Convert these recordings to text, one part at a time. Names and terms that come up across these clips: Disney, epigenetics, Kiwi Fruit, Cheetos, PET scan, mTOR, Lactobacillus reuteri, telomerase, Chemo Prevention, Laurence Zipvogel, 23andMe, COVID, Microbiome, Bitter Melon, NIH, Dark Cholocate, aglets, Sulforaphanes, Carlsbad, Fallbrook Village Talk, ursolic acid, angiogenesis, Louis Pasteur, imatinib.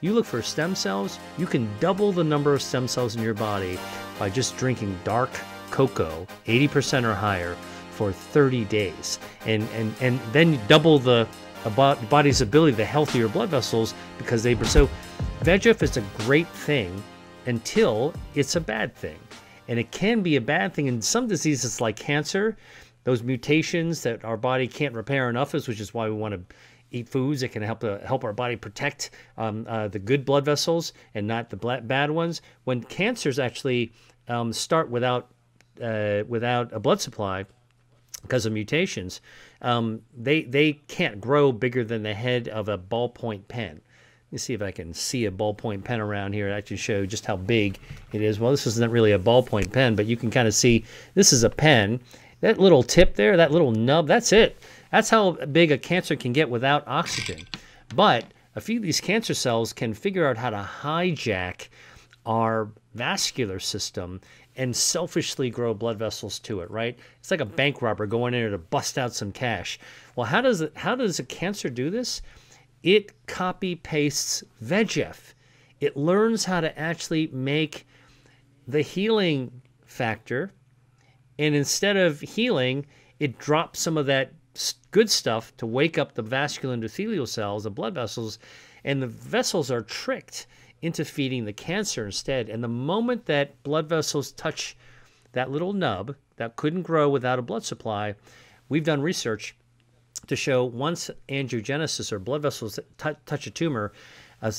You look for stem cells, you can double the number of stem cells in your body by just drinking dark cocoa, 80% or higher, for 30 days. And then you double the body's ability to healthy your blood vessels because they... So VEGF is a great thing until it's a bad thing. And it can be a bad thing in some diseases like cancer, those mutations that our body can't repair enough, which is why we want to eat foods that can help our body protect the good blood vessels and not the bad ones. When cancers actually start without a blood supply because of mutations, they can't grow bigger than the head of a ballpoint pen. Let me see if I can see a ballpoint pen around here. I can show just how big it is. Well, this isn't really a ballpoint pen, but you can kind of see this is a pen. That little tip there, that little nub, that's it. That's how big a cancer can get without oxygen. But a few of these cancer cells can figure out how to hijack our vascular system and selfishly grow blood vessels to it, right? It's like a bank robber going in there to bust out some cash. Well, how does a cancer do this? It copy pastes VEGF. It learns how to actually make the healing factor, and instead of healing, it drops some of that good stuff to wake up the vascular endothelial cells, the blood vessels, and the vessels are tricked into feeding the cancer instead. And the moment that blood vessels touch that little nub that couldn't grow without a blood supply, we've done research to show once angiogenesis or blood vessels touch a tumor,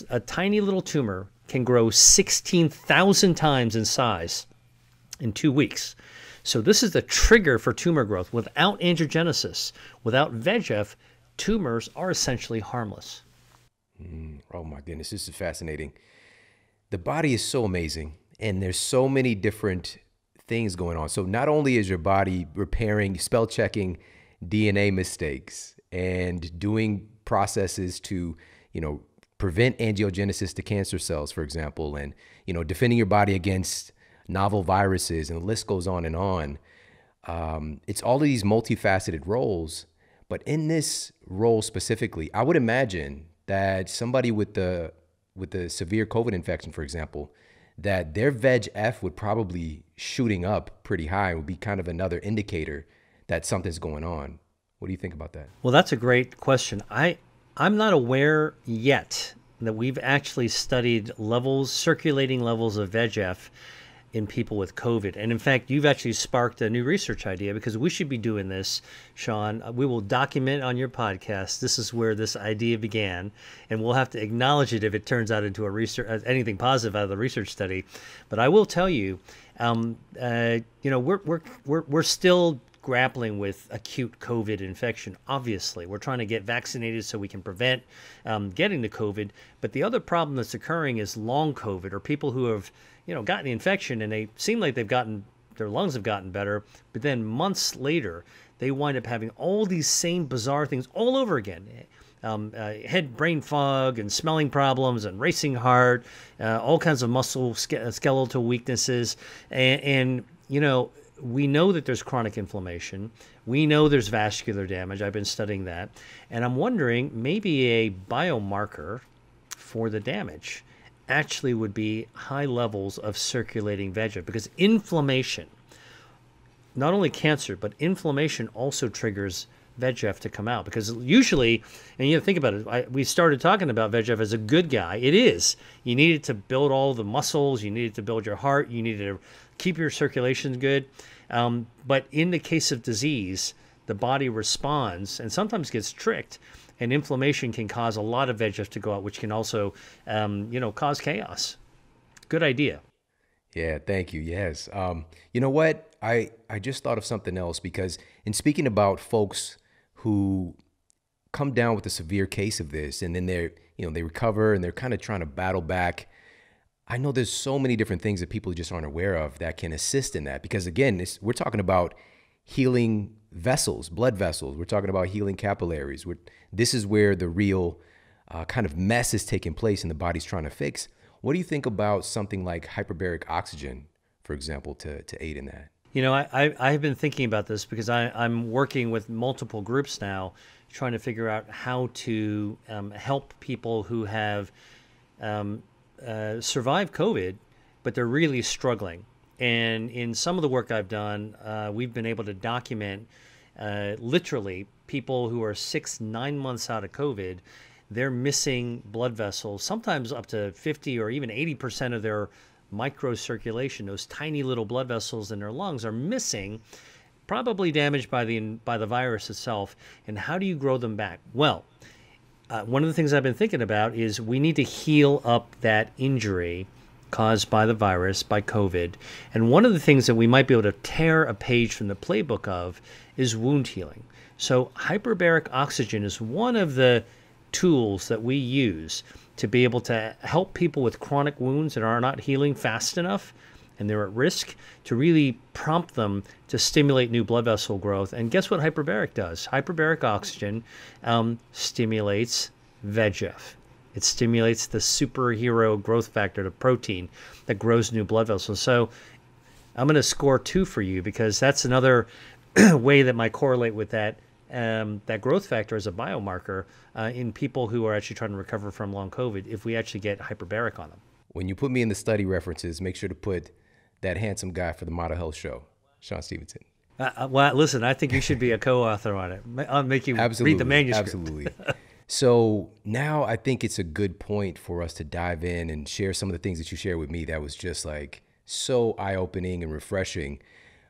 a tiny little tumor can grow 16,000 times in size in 2 weeks. So this is the trigger for tumor growth. Without angiogenesis, without VEGF, tumors are essentially harmless. Oh my goodness, this is fascinating. The body is so amazing, and there's so many different things going on. So not only is your body repairing, spell checking DNA mistakes and doing processes to, you know, prevent angiogenesis to cancer cells, for example, and, you know, defending your body against novel viruses, and the list goes on and on. It's all of these multifaceted roles, but in this role specifically, I would imagine that somebody with the severe COVID infection, for example, that their VEGF would probably shooting up pretty high, would be kind of another indicator that something's going on. What do you think about that? Well, that's a great question. I'm not aware yet that we've actually studied levels, circulating levels of VEGF in people with COVID. And in fact, you've actually sparked a new research idea, because we should be doing this, Shawn. We will document on your podcast. This is where this idea began, and we'll have to acknowledge it if it turns out into a research, anything positive out of the research study. But I will tell you, you know, we're still grappling with acute COVID infection. Obviously, we're trying to get vaccinated so we can prevent getting the COVID. But the other problem that's occurring is long COVID, or people who have, you know, gotten the infection and they seem like they've gotten, their lungs have gotten better, but then months later they wind up having all these same bizarre things all over again. Head, brain fog, and smelling problems, and racing heart, all kinds of muscle skeletal weaknesses, and you know, we know that there's chronic inflammation. We know there's vascular damage. I've been studying that. And I'm wondering, maybe a biomarker for the damage actually would be high levels of circulating VEGF, because inflammation, not only cancer, but inflammation also triggers VEGF to come out. Because usually, and you know, think about it, we started talking about VEGF as a good guy. It is. You need it to build all the muscles. You need it to build your heart. You need it to keep your circulation good. But in the case of disease, the body responds and sometimes gets tricked, and inflammation can cause a lot of VEGF to go out, which can also, you know, cause chaos. Good idea. Yeah, thank you. Yes. You know what? I just thought of something else, because in speaking about folks who come down with a severe case of this, and then they're, you know, they recover and they're kind of trying to battle back. I know there's so many different things that people just aren't aware of that can assist in that, because again, we're talking about healing vessels, blood vessels. We're talking about healing capillaries. This is where the real kind of mess is taking place and the body's trying to fix. What do you think about something like hyperbaric oxygen, for example, to aid in that? You know, I've been thinking about this, because I'm working with multiple groups now trying to figure out how to help people who have survive COVID, but they're really struggling. And in some of the work I've done, we've been able to document literally people who are 6-9 months out of COVID. They're missing blood vessels, sometimes up to 50 or even 80% of their microcirculation. Those tiny little blood vessels in their lungs are missing, probably damaged by the virus itself. And how do you grow them back? Well, one of the things I've been thinking about is we need to heal up that injury caused by the virus, by COVID. And one of the things that we might be able to tear a page from the playbook of is wound healing. So hyperbaric oxygen is one of the tools that we use to be able to help people with chronic wounds that are not healing fast enough and they're at risk, to really prompt them to stimulate new blood vessel growth. And guess what hyperbaric does? Hyperbaric oxygen stimulates VEGF. It stimulates the superhero growth factor, the protein that grows new blood vessels. So I'm going to score 2 for you, because that's another way that might correlate with that that growth factor as a biomarker in people who are actually trying to recover from long COVID, if we actually get hyperbaric on them. When you put me in the study references, make sure to put that handsome guy for the Model Health Show, Shawn Stevenson. Well, listen, I think you should be a co-author on it. I'll make you read the manuscript. Absolutely. So now I think it's a good point for us to dive in and share some of the things that you shared with me that was just like so eye-opening and refreshing.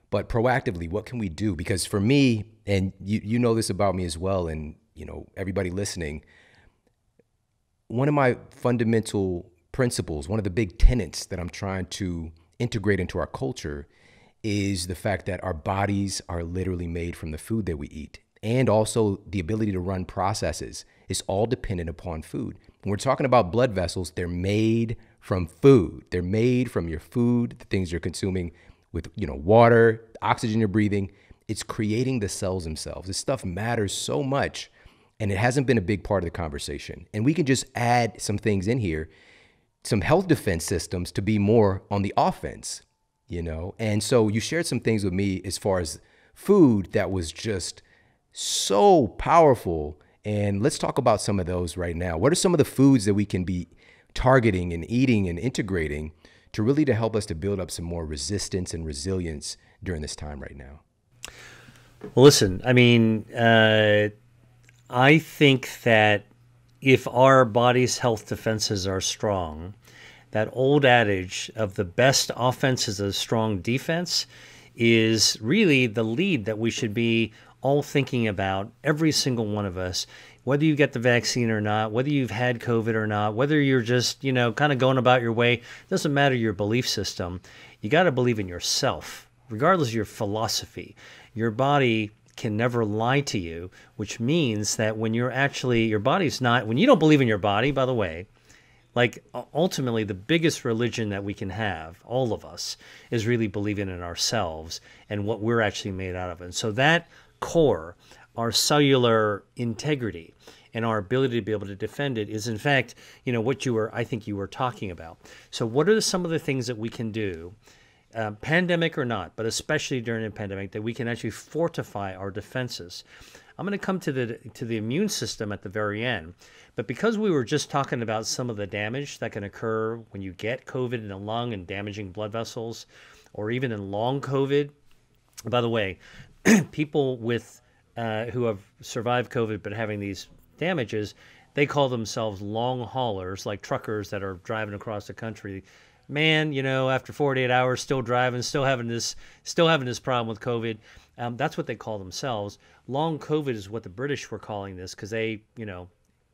But proactively, what can we do? Because for me, and you know this about me as well, and you know everybody listening, one of my fundamental principles, one of the big tenets that I'm trying to integrate into our culture is the fact that our bodies are literally made from the food that we eat. And also the ability to run processes is all dependent upon food. When we're talking about blood vessels, they're made from food. They're made from your food, the things you're consuming with, you know, water, oxygen you're breathing. It's creating the cells themselves. This stuff matters so much, and it hasn't been a big part of the conversation. And we can just add some things in here, some health defense systems to be more on the offense, you know? And so you shared some things with me as far as food that was just so powerful. And let's talk about some of those right now. What are some of the foods that we can be targeting and eating and integrating to really to help us to build up some more resistance and resilience during this time right now? Well, listen, I mean, I think that if our body's health defenses are strong, that old adage of the best offense is a strong defense is really the lead that we should be all thinking about, every single one of us, whether you get the vaccine or not, whether you've had COVID or not, whether you're just, you know, kind of going about your way. It doesn't matter your belief system. You got to believe in yourself. Regardless of your philosophy, your body can never lie to you, which means that when you're actually, your body's not, when you don't believe in your body, by the way, like ultimately the biggest religion that we can have, all of us, is really believing in ourselves and what we're actually made out of. And so that core, our cellular integrity and our ability to be able to defend it is in fact, you know, what you were, I think you were talking about. So what are some of the things that we can do, pandemic or not, but especially during a pandemic, that we can actually fortify our defenses? I'm going to come to the immune system at the very end, but because we were just talking about some of the damage that can occur when you get COVID in the lung and damaging blood vessels, or even in long COVID, by the way, people with who have survived COVID but having these damages, they call themselves long haulers, like truckers that are driving across the country. Man, you know, after 48 hours, still driving, still having this problem with COVID. That's what they call themselves. Long COVID is what the British were calling this, because they, you know,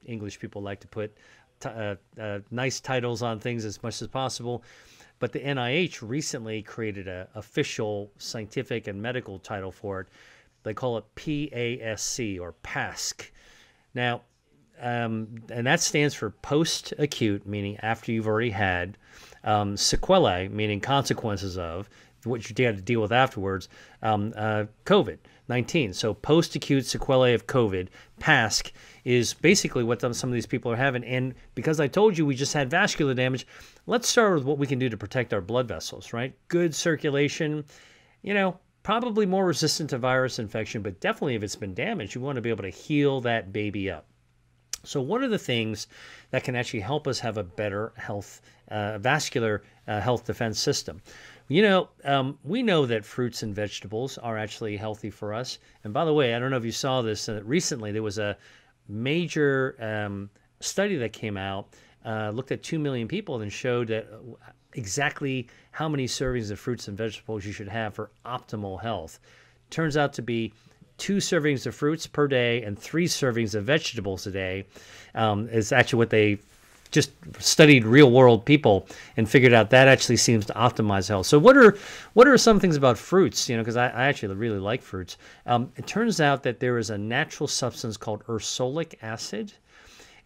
English people like to put nice titles on things as much as possible. But the NIH recently created an official scientific and medical title for it. They call it PASC, or PASC. Now, and that stands for post-acute, meaning after you've already had, sequelae, meaning consequences of what you had to deal with afterwards, COVID-19. So post-acute sequelae of COVID, PASC, is basically what some of these people are having. And because I told you we just had vascular damage, let's start with what we can do to protect our blood vessels, right? Good circulation, you know, probably more resistant to virus infection, but definitely if it's been damaged, you want to be able to heal that baby up. So what are the things that can actually help us have a better health, vascular health defense system? You know, we know that fruits and vegetables are actually healthy for us. And by the way, I don't know if you saw this recently, there was a major study that came out, looked at 2 million people and showed that exactly how many servings of fruits and vegetables you should have for optimal health. Turns out to be 2 servings of fruits per day and 3 servings of vegetables a day is actually what they just studied real world people and figured out that actually seems to optimize health. So what are some things about fruits? You know, because I actually really like fruits. It turns out that there is a natural substance called ursolic acid,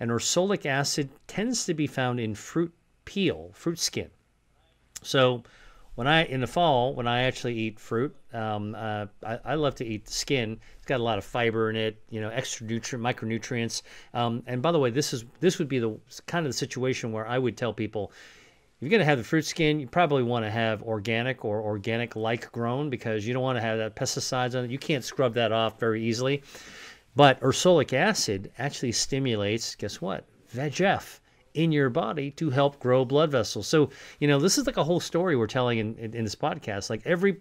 and ursolic acid tends to be found in fruit peel, fruit skin. So in the fall, when I actually eat fruit, I love to eat the skin. It's got a lot of fiber in it, you know, extra nutrient, micronutrients. And by the way, this would be the kind of the situation where I would tell people, if you're going to have the fruit skin, you probably want to have organic or organic-like grown, because you don't want to have that pesticides on it. You can't scrub that off very easily. But ursolic acid actually stimulates, guess what? VEGF in your body to help grow blood vessels. So, you know, this is like a whole story we're telling in this podcast. Like every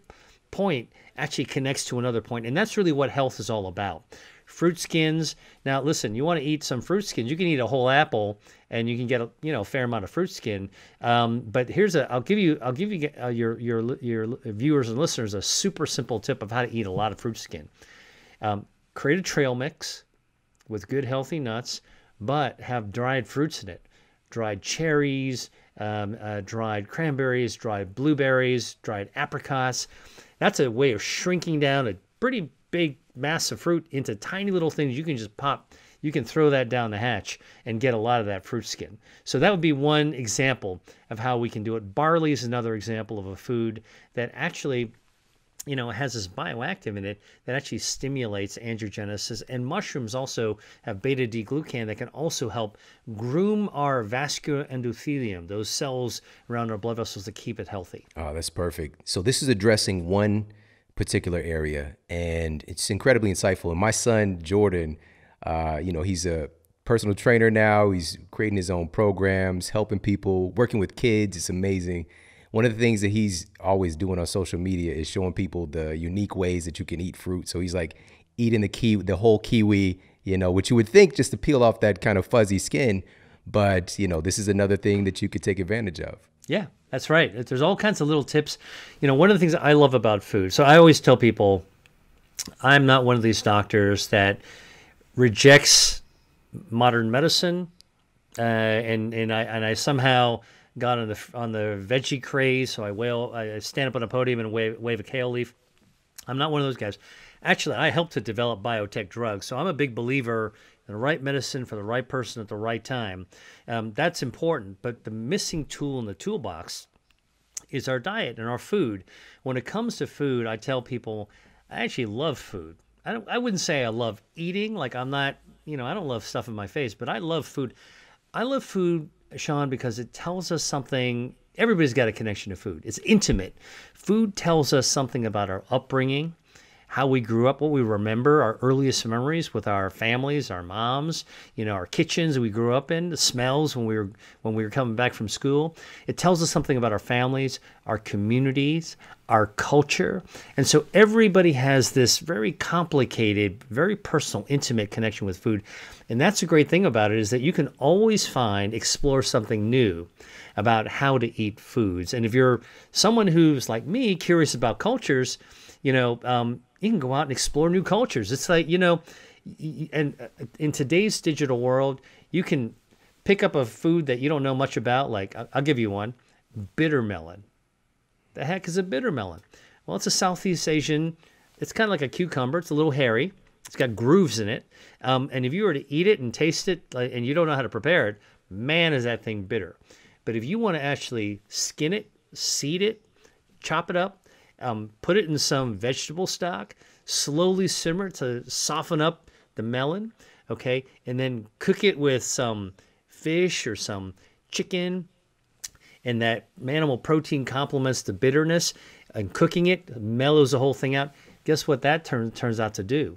point actually connects to another point, and that's really what health is all about. Fruit skins. Now, listen, you want to eat some fruit skins. You can eat a whole apple, and you can get a, you know, fair amount of fruit skin. But here's a, I'll give you your viewers and listeners a super simple tip of how to eat a lot of fruit skin. Create a trail mix with good healthy nuts, but have dried fruits in it. Dried cherries, dried cranberries, dried blueberries, dried apricots. That's a way of shrinking down a pretty big mass of fruit into tiny little things you can just pop. You can throw that down the hatch and get a lot of that fruit skin. So that would be one example of how we can do it. Barley is another example of a food that actually, you know, it has this bioactive in it that actually stimulates angiogenesis, and mushrooms also have beta-D-glucan that can also help groom our vascular endothelium, those cells around our blood vessels to keep it healthy. Oh, that's perfect. So this is addressing one particular area, and it's incredibly insightful. And my son, Jordan, you know, he's a personal trainer now. He's creating his own programs, helping people, working with kids. It's amazing. One of the things that he's always doing on social media is showing people the unique ways that you can eat fruit. So he's like eating the whole kiwi, you know, which you would think just to peel off that kind of fuzzy skin. But, you know, this is another thing that you could take advantage of. Yeah, that's right. There's all kinds of little tips. You know, one of the things that I love about food. So I always tell people, I'm not one of these doctors that rejects modern medicine. And I somehow got on the veggie craze, so I stand up on a podium and wave a kale leaf. I'm not one of those guys. Actually, I helped to develop biotech drugs, so I'm a big believer in the right medicine for the right person at the right time. That's important, but the missing tool in the toolbox is our diet and our food. When it comes to food, I tell people I actually love food. I wouldn't say I love eating, like I'm not, you know, I don't love stuff in my face, but I love food. I love food, Shawn, because it tells us something. Everybody's got a connection to food. It's intimate. Food tells us something about our upbringing, how we grew up, what we remember, our earliest memories with our families, our moms, you know, our kitchens we grew up in, the smells when we were coming back from school. It tells us something about our families, our communities, our culture. And so everybody has this very complicated, very personal, intimate connection with food. And that's a great thing about it, is that you can always explore something new about how to eat foods. And if you're someone who's like me, curious about cultures, you know, you can go out and explore new cultures. It's like, you know, and in today's digital world, you can pick up a food that you don't know much about. Like, I'll give you one, bitter melon. The heck is a bitter melon? Well, it's a Southeast Asian, it's kind of like a cucumber. It's a little hairy. It's got grooves in it. And if you were to eat it and taste it, and you don't know how to prepare it, man, is that thing bitter. But if you want to actually skin it, seed it, chop it up, put it in some vegetable stock, slowly simmer to soften up the melon, okay? And then cook it with some fish or some chicken, and that animal protein complements the bitterness, and cooking it mellows the whole thing out. Guess what that turns out to do?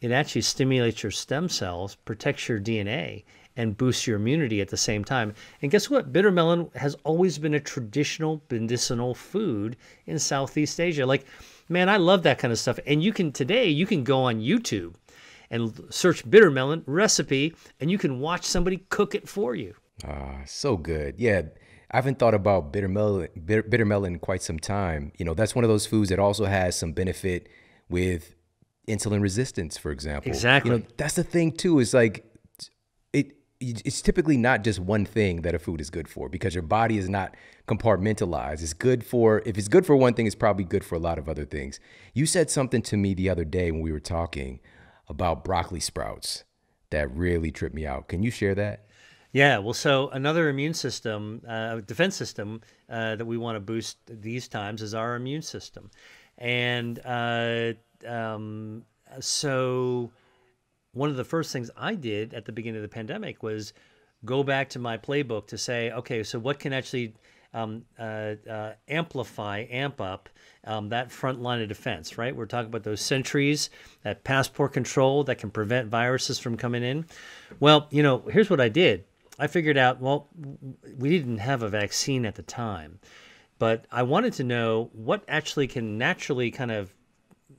it actually stimulates your stem cells, protects your DNA, and boosts your immunity at the same time. And guess what? Bitter melon has always been a traditional medicinal food in Southeast Asia. Like, man, I love that kind of stuff. And you can, today, you can go on YouTube and search bitter melon recipe, and you can watch somebody cook it for you. Ah, so good. Yeah, I haven't thought about bitter melon in quite some time. You know, that's one of those foods that also has some benefit with insulin resistance, for example. Exactly. You know, that's the thing too, is like, it's typically not just one thing that a food is good for, because your body is not compartmentalized. It's good for, if it's good for one thing, it's probably good for a lot of other things. You said something to me the other day when we were talking about broccoli sprouts that really tripped me out. Can you share that? Yeah, well, so another immune system, defense system that we want to boost these times is our immune system. And so one of the first things I did at the beginning of the pandemic was go back to my playbook to say, okay, so what can actually amp up that front line of defense, right? We're talking about those sentries, that passport control that can prevent viruses from coming in. Well, you know, here's what I did. I figured out, well, we didn't have a vaccine at the time, but I wanted to know what actually can naturally kind of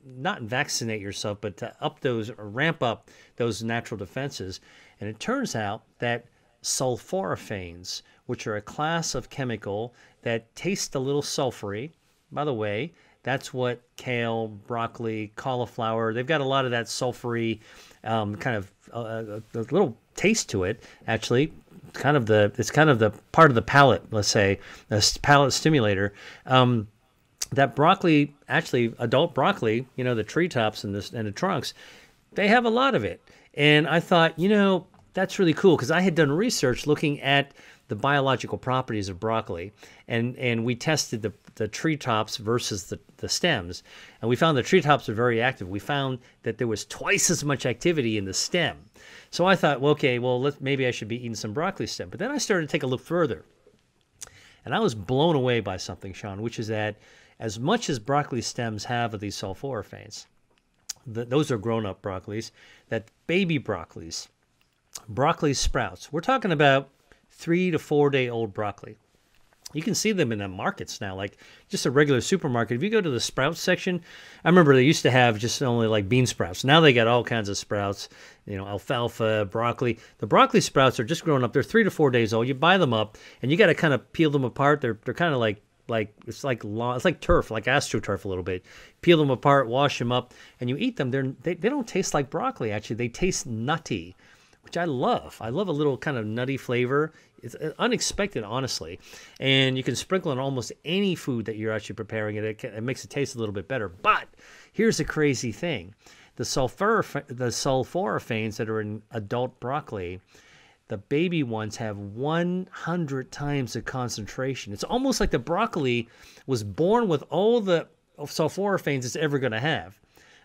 not vaccinate yourself, but to up those or ramp up those natural defenses. And it turns out that sulforaphanes, which are a class of chemical that taste a little sulfury. By the way, that's what kale, broccoli, cauliflower, they've got a lot of that sulfury kind of a little taste to it, actually. It's kind of the part of the palate, let's say, a palate stimulator. That broccoli, actually adult broccoli, you know, the treetops and the trunks, they have a lot of it. And I thought, you know, that's really cool, because I had done research looking at the biological properties of broccoli, and we tested the treetops versus the stems, and we found the treetops are very active. We found that there was twice as much activity in the stem. So I thought, well, okay, well, maybe I should be eating some broccoli stem. But then I started to take a look further, and I was blown away by something, Shawn, which is that as much as broccoli stems have of these sulforaphanes, those are grown-up broccolis, that baby broccolis, broccoli sprouts, we're talking about 3 to 4 day old broccoli. You can see them in the markets now, like just a regular supermarket. If you go to the sprout section, I remember they used to have just only like bean sprouts. Now they got all kinds of sprouts, you know, alfalfa, broccoli. The broccoli sprouts are just growing up. They're 3 to 4 days old. You buy them up and you got to kind of peel them apart. They're kind of like it's like turf, like astroturf a little bit. Peel them apart, wash them up, and you eat them. They don't taste like broccoli, actually. They taste nutty, which I love. I love a little kind of nutty flavor. It's unexpected, honestly. And you can sprinkle on almost any food that you're actually preparing, and it makes it taste a little bit better. But here's the crazy thing. The sulforaphanes that are in adult broccoli, the baby ones have 100 times the concentration. It's almost like the broccoli was born with all the sulforaphanes it's ever going to have.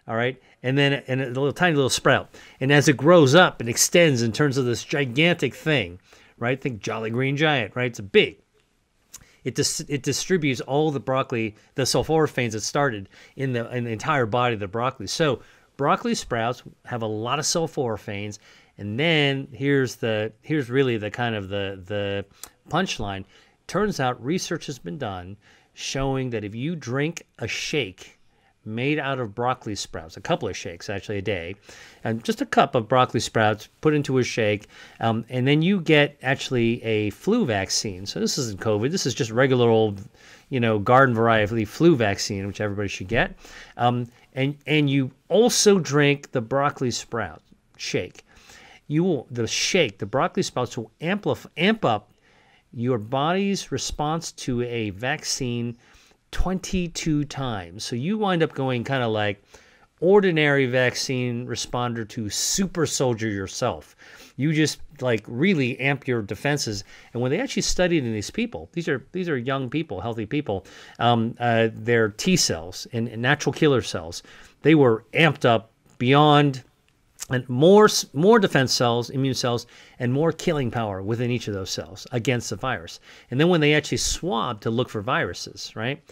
All right, and a little tiny little sprout, and as it grows up and extends in terms of this gigantic thing, right? Think Jolly Green Giant, right? It's big. It distributes all the broccoli, the sulforaphanes that started in the entire body of the broccoli. So broccoli sprouts have a lot of sulforaphanes, and then here's really the kind of the punchline. Turns out research has been done showing that if you drink a shake made out of broccoli sprouts, a couple of shakes actually a day, and just a cup of broccoli sprouts put into a shake, and then you get actually a flu vaccine. So this isn't COVID. This is just regular old, you know, garden variety flu vaccine, which everybody should get. And you also drink the broccoli sprout shake. The broccoli sprouts will amp up your body's response to a vaccine 22 times. So you wind up going kind of like ordinary vaccine responder to super soldier yourself. You just like really amp your defenses. And when they actually studied in these people, these are young people, healthy people, their T cells and natural killer cells, they were amped up beyond and more defense cells, immune cells, and more killing power within each of those cells against the virus. And then when they actually swab to look for viruses, right?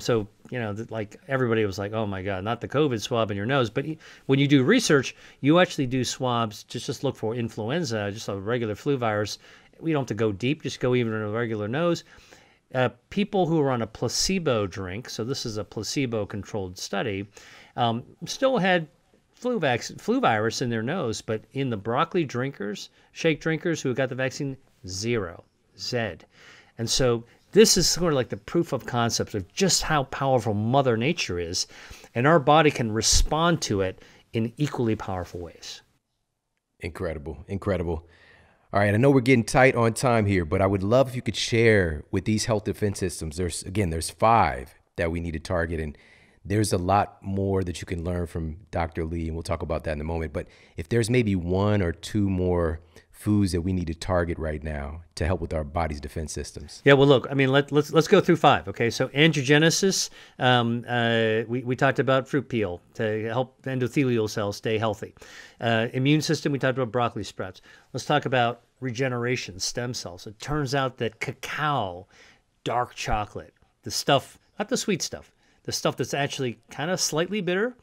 So, you know, like everybody was like, oh my God, not the COVID swab in your nose. But when you do research, you actually do swabs, just look for influenza, just a regular flu virus. We don't have to go deep, just go even in a regular nose. People who are on a placebo drink, so this is a placebo-controlled study, still had flu virus in their nose, but in the broccoli drinkers, shake drinkers who got the vaccine, zero, Zed. And so this is sort of like the proof of concept of just how powerful Mother Nature is, and our body can respond to it in equally powerful ways. Incredible, incredible. All right, I know we're getting tight on time here, but I would love if you could share with these health defense systems. There's five that we need to target, and there's a lot more that you can learn from Dr. Lee, and we'll talk about that in a moment. But if there's maybe one or two more foods that we need to target right now to help with our body's defense systems. Yeah, well, look, I mean, let's go through five, okay? So angiogenesis, we talked about fruit peel to help endothelial cells stay healthy. Immune system, we talked about broccoli sprouts. Let's talk about regeneration, stem cells. It turns out that cacao, dark chocolate, the stuff, not the sweet stuff, the stuff that's actually kind of slightly bitter,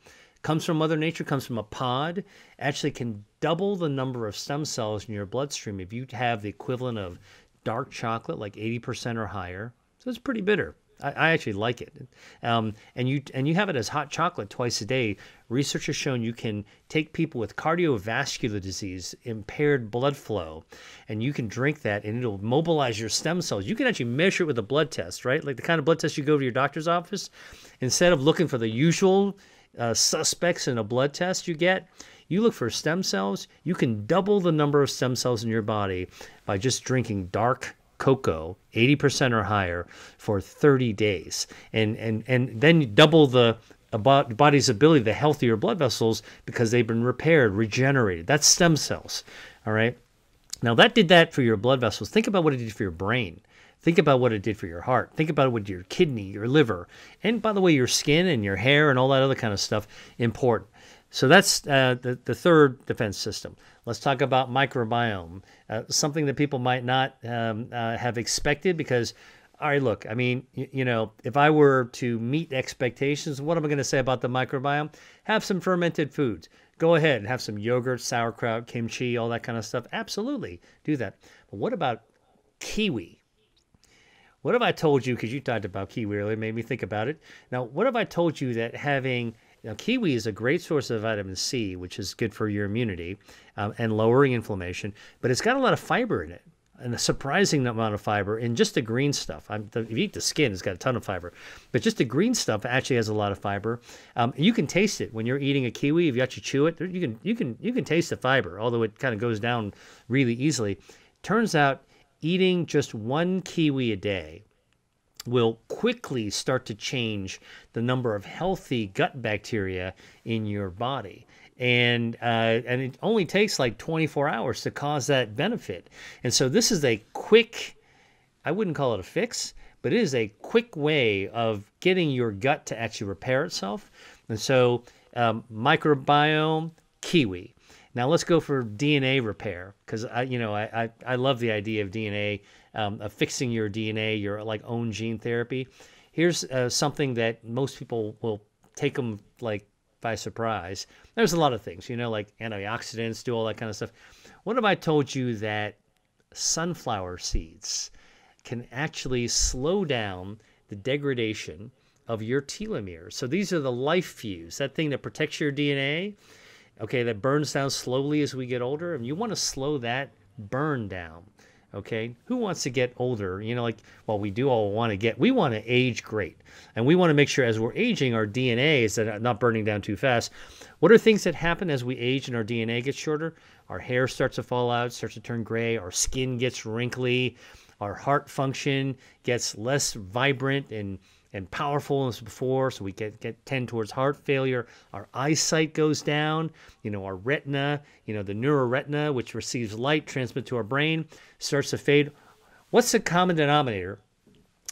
comes from Mother Nature, comes from a pod, actually can double the number of stem cells in your bloodstream if you have the equivalent of dark chocolate, like 80% or higher. So it's pretty bitter. I actually like it. And you have it as hot chocolate twice a day. Research has shown you can take people with cardiovascular disease, impaired blood flow, and you can drink that and it'll mobilize your stem cells. You can actually measure it with a blood test, right? Like the kind of blood test you go to your doctor's office. Instead of looking for the usual suspects in a blood test you get, you look for stem cells. You can double the number of stem cells in your body by just drinking dark cocoa, 80% or higher, for 30 days. And then you double the body's ability, the healthier blood vessels, because they've been repaired, regenerated. That's stem cells, all right? Now, that did that for your blood vessels. Think about what it did for your brain. Think about what it did for your heart. Think about what your kidney, your liver, and by the way, your skin and your hair and all that other kind of stuff, important. So that's the third defense system. Let's talk about microbiome, something that people might not have expected because, all right, look, I mean, you know, if I were to meet expectations, what am I going to say about the microbiome? Have some fermented foods. Go ahead and have some yogurt, sauerkraut, kimchi, all that kind of stuff. Absolutely, do that. But what about kiwi? What have I told you, because you talked about kiwi earlier, made me think about it. Now, what have I told you that having... Now, kiwi is a great source of vitamin C, which is good for your immunity and lowering inflammation, but it's got a lot of fiber in it, and a surprising amount of fiber in just the green stuff. If you eat the skin, it's got a ton of fiber, but just the green stuff actually has a lot of fiber. You can taste it when you're eating a kiwi. If you actually chew it, you can taste the fiber, although it kind of goes down really easily. Turns out eating just one kiwi a day will quickly start to change the number of healthy gut bacteria in your body. And it only takes like 24 hours to cause that benefit. And so this is a quick, I wouldn't call it a fix, but it is a quick way of getting your gut to actually repair itself. And so microbiome, kiwi. Now let's go for DNA repair, because I love the idea of DNA, of fixing your DNA, your like own gene therapy. Here's something that most people will take them like by surprise. There's a lot of things, you know, like antioxidants, do all that kind of stuff. What if I told you that sunflower seeds can actually slow down the degradation of your telomeres? So these are the life fuse, that thing that protects your DNA. Okay, that burns down slowly as we get older, and you want to slow that burn down, okay? Who wants to get older? You know, like, well, we do all want to get, we want to age great, and we want to make sure as we're aging, our DNA is not burning down too fast. What are things that happen as we age and our DNA gets shorter? Our hair starts to fall out, starts to turn gray, our skin gets wrinkly, our heart function gets less vibrant and powerful as before, so we get tend towards heart failure. Our eyesight goes down, you know, our retina, you know, the neuroretina, which receives light, transmits to our brain, starts to fade. What's the common denominator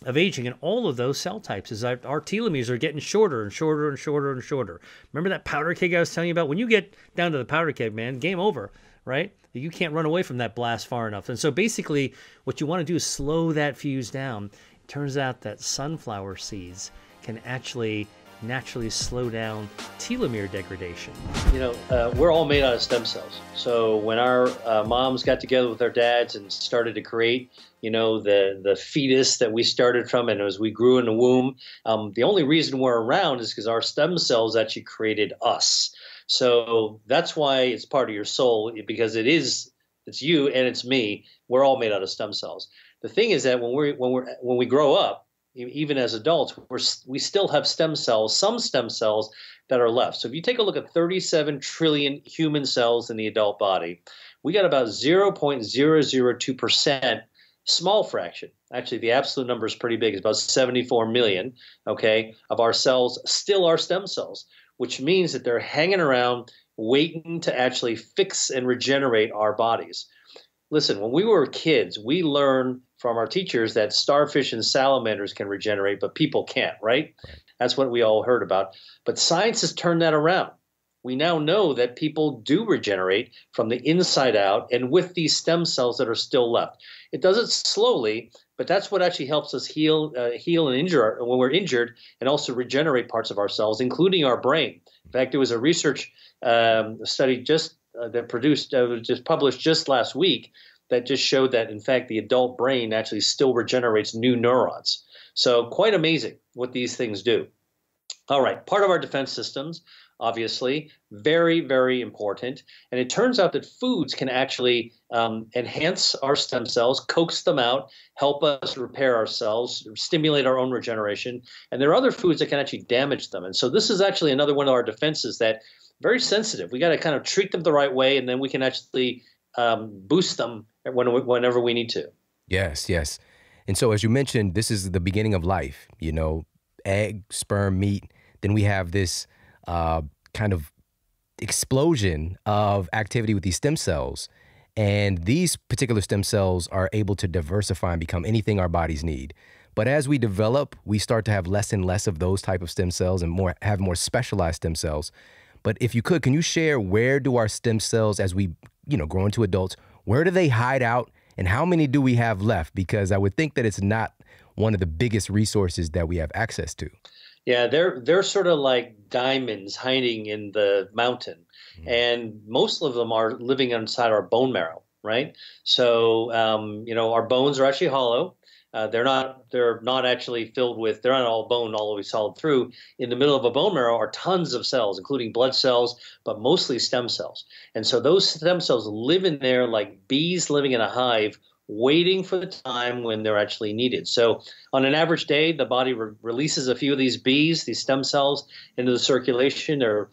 of aging in all of those cell types is our telomeres are getting shorter and shorter and shorter and shorter. Remember that powder keg I was telling you about? When you get down to the powder keg, man, game over, right? You can't run away from that blast far enough. And so basically what you want to do is slow that fuse down. It turns out that sunflower seeds can actually naturally slow down telomere degradation. You know, we're all made out of stem cells. So when our moms got together with our dads and started to create, you know, the fetus that we started from, and as we grew in the womb, the only reason we're around is because our stem cells actually created us. So that's why it's part of your soul, because it's you and it's me. We're all made out of stem cells. The thing is that when we grow up, even as adults, we still have stem cells, some stem cells that are left. So if you take a look at 37 trillion human cells in the adult body, we got about 0.002%, small fraction. Actually, the absolute number is pretty big. It's about 74 million, okay, of our cells still are stem cells, which means that they're hanging around waiting to actually fix and regenerate our bodies. Listen, when we were kids, we learned from our teachers that starfish and salamanders can regenerate, but people can't, right? That's what we all heard about. But science has turned that around. We now know that people do regenerate from the inside out and with these stem cells that are still left. It does it slowly, but that's what actually helps us heal and injure when we're injured, and also regenerate parts of ourselves, including our brain. In fact, there was a research study just published just last week that just showed that, in fact, the adult brain actually still regenerates new neurons. So quite amazing what these things do. All right, part of our defense systems, obviously, very, very important. And it turns out that foods can actually enhance our stem cells, coax them out, help us repair ourselves, stimulate our own regeneration. And there are other foods that can actually damage them. And so this is actually another one of our defenses that very sensitive. We got to kind of treat them the right way, and then we can actually boost them whenever we need to. Yes, yes. And so as you mentioned, this is the beginning of life, you know, egg, sperm, meat. Then we have this kind of explosion of activity with these stem cells. And these particular stem cells are able to diversify and become anything our bodies need. But as we develop, we start to have less and less of those type of stem cells and have more specialized stem cells. But if you could, can you share where do our stem cells, as we, you know, grow into adults, where do they hide out, and how many do we have left? Because I would think that it's not one of the biggest resources that we have access to. Yeah, they're sort of like diamonds hiding in the mountain. Mm-hmm. And most of them are living inside our bone marrow, right? So, you know, our bones are actually hollow. They're not actually filled with, they're not all bone, all the way solid through. In the middle of a bone marrow are tons of cells, including blood cells, but mostly stem cells. And so those stem cells live in there like bees living in a hive, waiting for the time when they're actually needed. So on an average day, the body releases a few of these bees, these stem cells, into the circulation. They're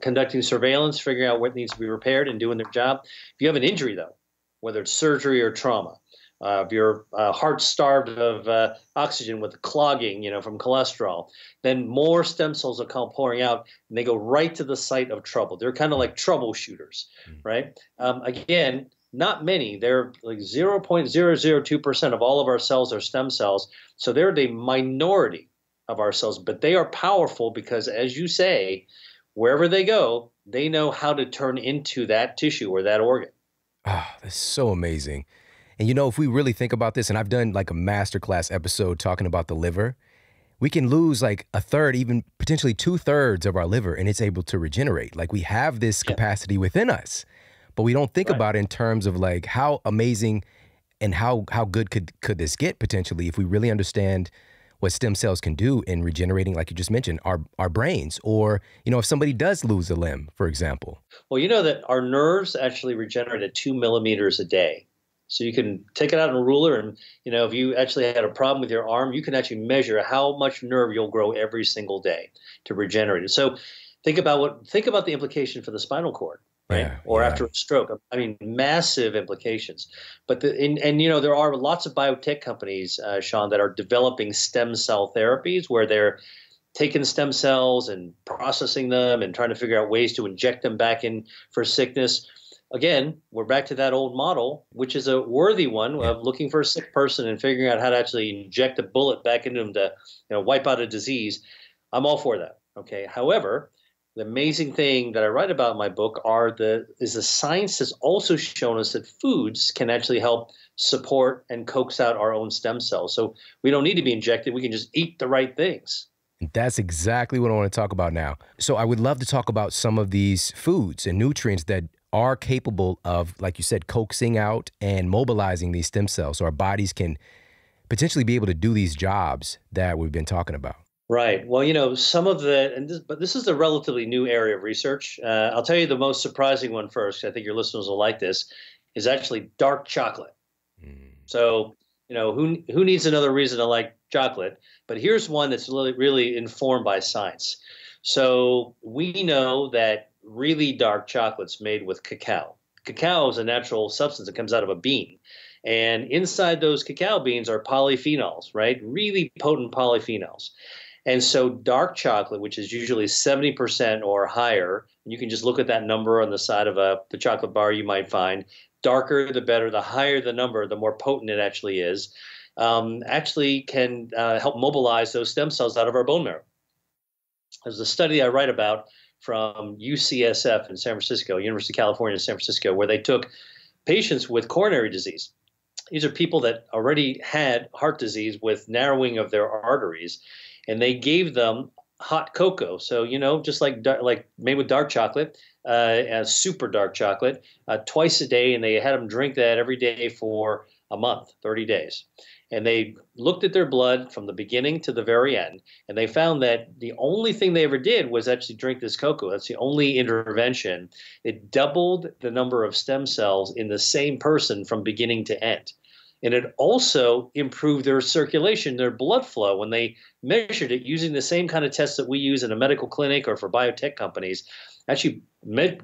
conducting surveillance, figuring out what needs to be repaired and doing their job. If you have an injury, though, whether it's surgery or trauma, if your heart's starved of oxygen with clogging, you know, from cholesterol, then more stem cells will come pouring out, and they go right to the site of trouble. They're kind of like troubleshooters, right? Again, not many. They're like 0.002% of all of our cells are stem cells, so they're the minority of our cells, but they are powerful because, as you say, wherever they go, they know how to turn into that tissue or that organ. Oh, that's so amazing. And, you know, if we really think about this, and I've done like a masterclass episode talking about the liver, we can lose like a third, even potentially 2/3 of our liver, and it's able to regenerate. Like, we have this capacity within us, but we don't think about it in terms of like how amazing and how good could this get potentially if we really understand what stem cells can do in regenerating, like you just mentioned, our brains, or, you know, if somebody does lose a limb, for example. Well, you know that our nerves actually regenerate at 2 millimeters a day. So you can take it out in a ruler, and, you know, if you actually had a problem with your arm, you can actually measure how much nerve you'll grow every single day to regenerate it. So think about the implication for the spinal cord, right? Yeah, or after a stroke. I mean, massive implications. But you know, there are lots of biotech companies, Shawn, that are developing stem cell therapies where they're taking stem cells and processing them and trying to figure out ways to inject them back in for sickness. again, we're back to that old model, which is a worthy one of looking for a sick person and figuring out how to actually inject a bullet back into them to, you know, wipe out a disease. I'm all for that. Okay. However, the amazing thing that I write about in my book are the science has also shown us that foods can actually help support and coax out our own stem cells. So we don't need to be injected. We can just eat the right things. That's exactly what I want to talk about now. So I would love to talk about some of these foods and nutrients that are capable of, like you said, coaxing out and mobilizing these stem cells so our bodies can potentially be able to do these jobs that we've been talking about. Right. Well, you know, some of the, but this is a relatively new area of research. I'll tell you the most surprising one first. I think your listeners will like this, is actually dark chocolate. So, you know, who needs another reason to like chocolate? But here's one that's really, really informed by science. So we know that really dark chocolate's made with cacao. Cacao is a natural substance that comes out of a bean. And inside those cacao beans are polyphenols, right? Really potent polyphenols. And so dark chocolate, which is usually 70% or higher, and you can just look at that number on the side of the chocolate bar you might find. Darker, the better. The higher the number, the more potent it actually is. Actually can help mobilize those stem cells out of our bone marrow. There's a study I write about from UCSF in San Francisco, University of California in San Francisco, where they took patients with coronary disease. These are people that already had heart disease with narrowing of their arteries, and they gave them hot cocoa. So, you know, just like made with dark chocolate, super dark chocolate, twice a day, and they had them drink that every day for a month, 30 days. And they looked at their blood from the beginning to the very end, and they found that the only thing they ever did was actually drink this cocoa. That's the only intervention. It doubled the number of stem cells in the same person from beginning to end. And it also improved their circulation, their blood flow, when they measured it using the same kind of tests that we use in a medical clinic or for biotech companies, actually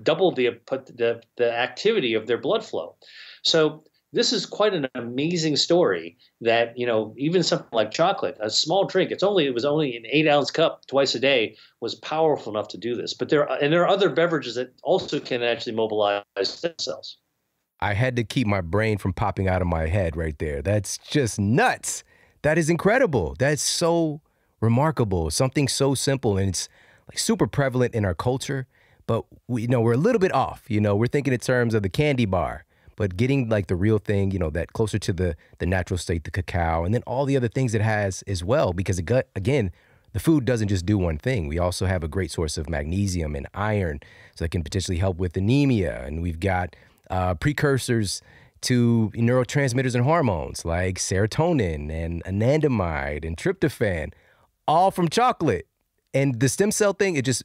doubled the activity of their blood flow. So this is quite an amazing story that, you know, even something like chocolate, a small drink, it was only an 8-ounce cup twice a day, was powerful enough to do this. But there are other beverages that also can actually mobilize stem cells. I had to keep my brain from popping out of my head right there. That's just nuts. That is incredible. That's so remarkable. Something so simple, and it's like super prevalent in our culture, but we, you know, we're a little bit off. You know, we're thinking in terms of the candy bar, but getting like the real thing, you know, that closer to the natural state, the cacao, and then all the other things it has as well, because the gut, again, the food doesn't just do one thing. We also have a great source of magnesium and iron, so that can potentially help with anemia, and we've got precursors to neurotransmitters and hormones like serotonin and anandamide and tryptophan, all from chocolate. And the stem cell thing, it's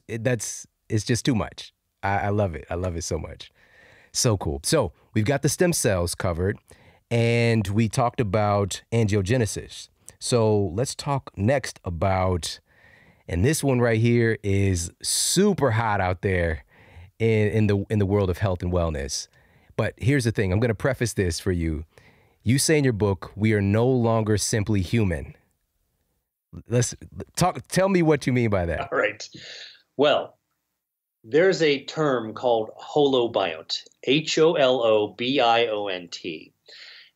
just too much. I love it. I love it so much. So cool. So we've got the stem cells covered, and we talked about angiogenesis. So let's talk next about, and this one right here is super hot out there in the world of health and wellness. But here's the thing. I'm going to preface this for you. You say in your book, we are no longer simply human. Let's talk. Tell me what you mean by that. All right. Well, there's a term called holobiont, H-O-L-O-B-I-O-N-T.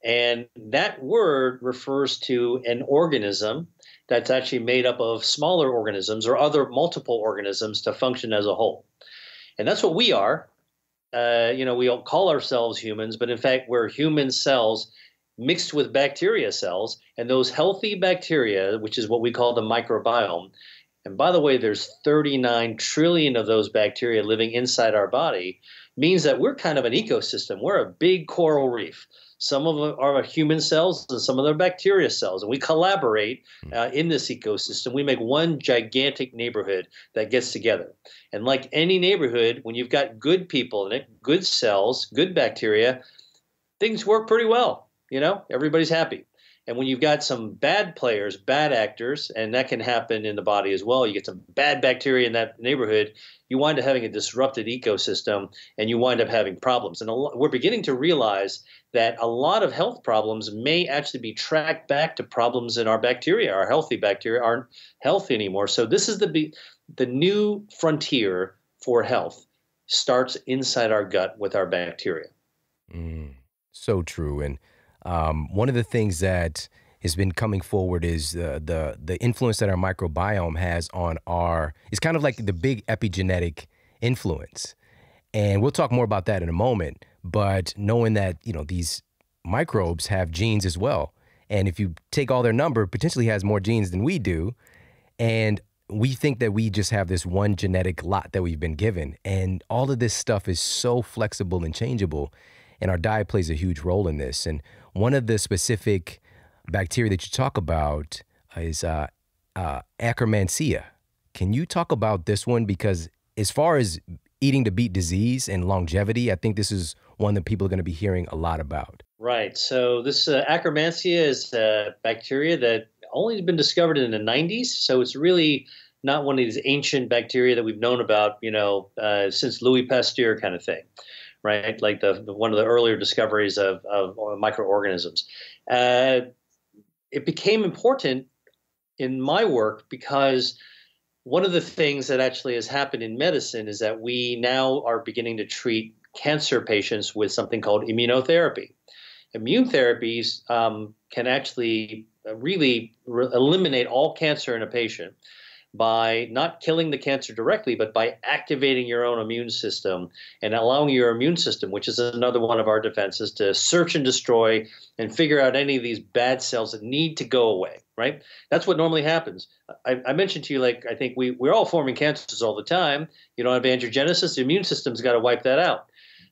And that word refers to an organism that's actually made up of smaller organisms or other multiple organisms to function as a whole. And that's what we are. You know, we don't call ourselves humans, but in fact, we're human cells mixed with bacteria cells, and those healthy bacteria, which is what we call the microbiome. And by the way, there's 39 trillion of those bacteria living inside our body, means that we're kind of an ecosystem. We're a big coral reef. Some of them are human cells and some of them are bacteria cells. And we collaborate in this ecosystem. We make one gigantic neighborhood that gets together. And like any neighborhood, when you've got good people in it, good cells, good bacteria, things work pretty well. You know, everybody's happy. And when you've got some bad players, bad actors, and that can happen in the body as well, you get some bad bacteria in that neighborhood, you wind up having a disrupted ecosystem and you wind up having problems. And we're beginning to realize that a lot of health problems may actually be tracked back to problems in our bacteria. Our healthy bacteria aren't healthy anymore. So this is the new frontier for health, starts inside our gut with our bacteria. So true. And one of the things that has been coming forward is the influence that our microbiome has on our, it's kind of like the big epigenetic influence. And we'll talk more about that in a moment, but knowing that, you know, these microbes have genes as well. And if you take all their number, potentially has more genes than we do. And we think that we just have this one genetic lot that we've been given. And all of this stuff is so flexible and changeable. And our diet plays a huge role in this. And one of the specific bacteria that you talk about is Akkermansia. Can you talk about this one? Because as far as eating to beat disease and longevity, I think this is one that people are going to be hearing a lot about. Right. So this Akkermansia is a bacteria that only has been discovered in the 90s. So it's really not one of these ancient bacteria that we've known about, you know, since Louis Pasteur kind of thing, right? Like the one of the earlier discoveries of microorganisms. It became important in my work because one of the things that actually has happened in medicine is that we now are beginning to treat cancer patients with something called immunotherapy. Immune therapies can actually really eliminate all cancer in a patient by not killing the cancer directly, but by activating your own immune system and allowing your immune system, which is another one of our defenses, to search and destroy and figure out any of these bad cells that need to go away, right? That's what normally happens. I mentioned to you, like, I think we're all forming cancers all the time. You don't have angiogenesis, the immune system's got to wipe that out.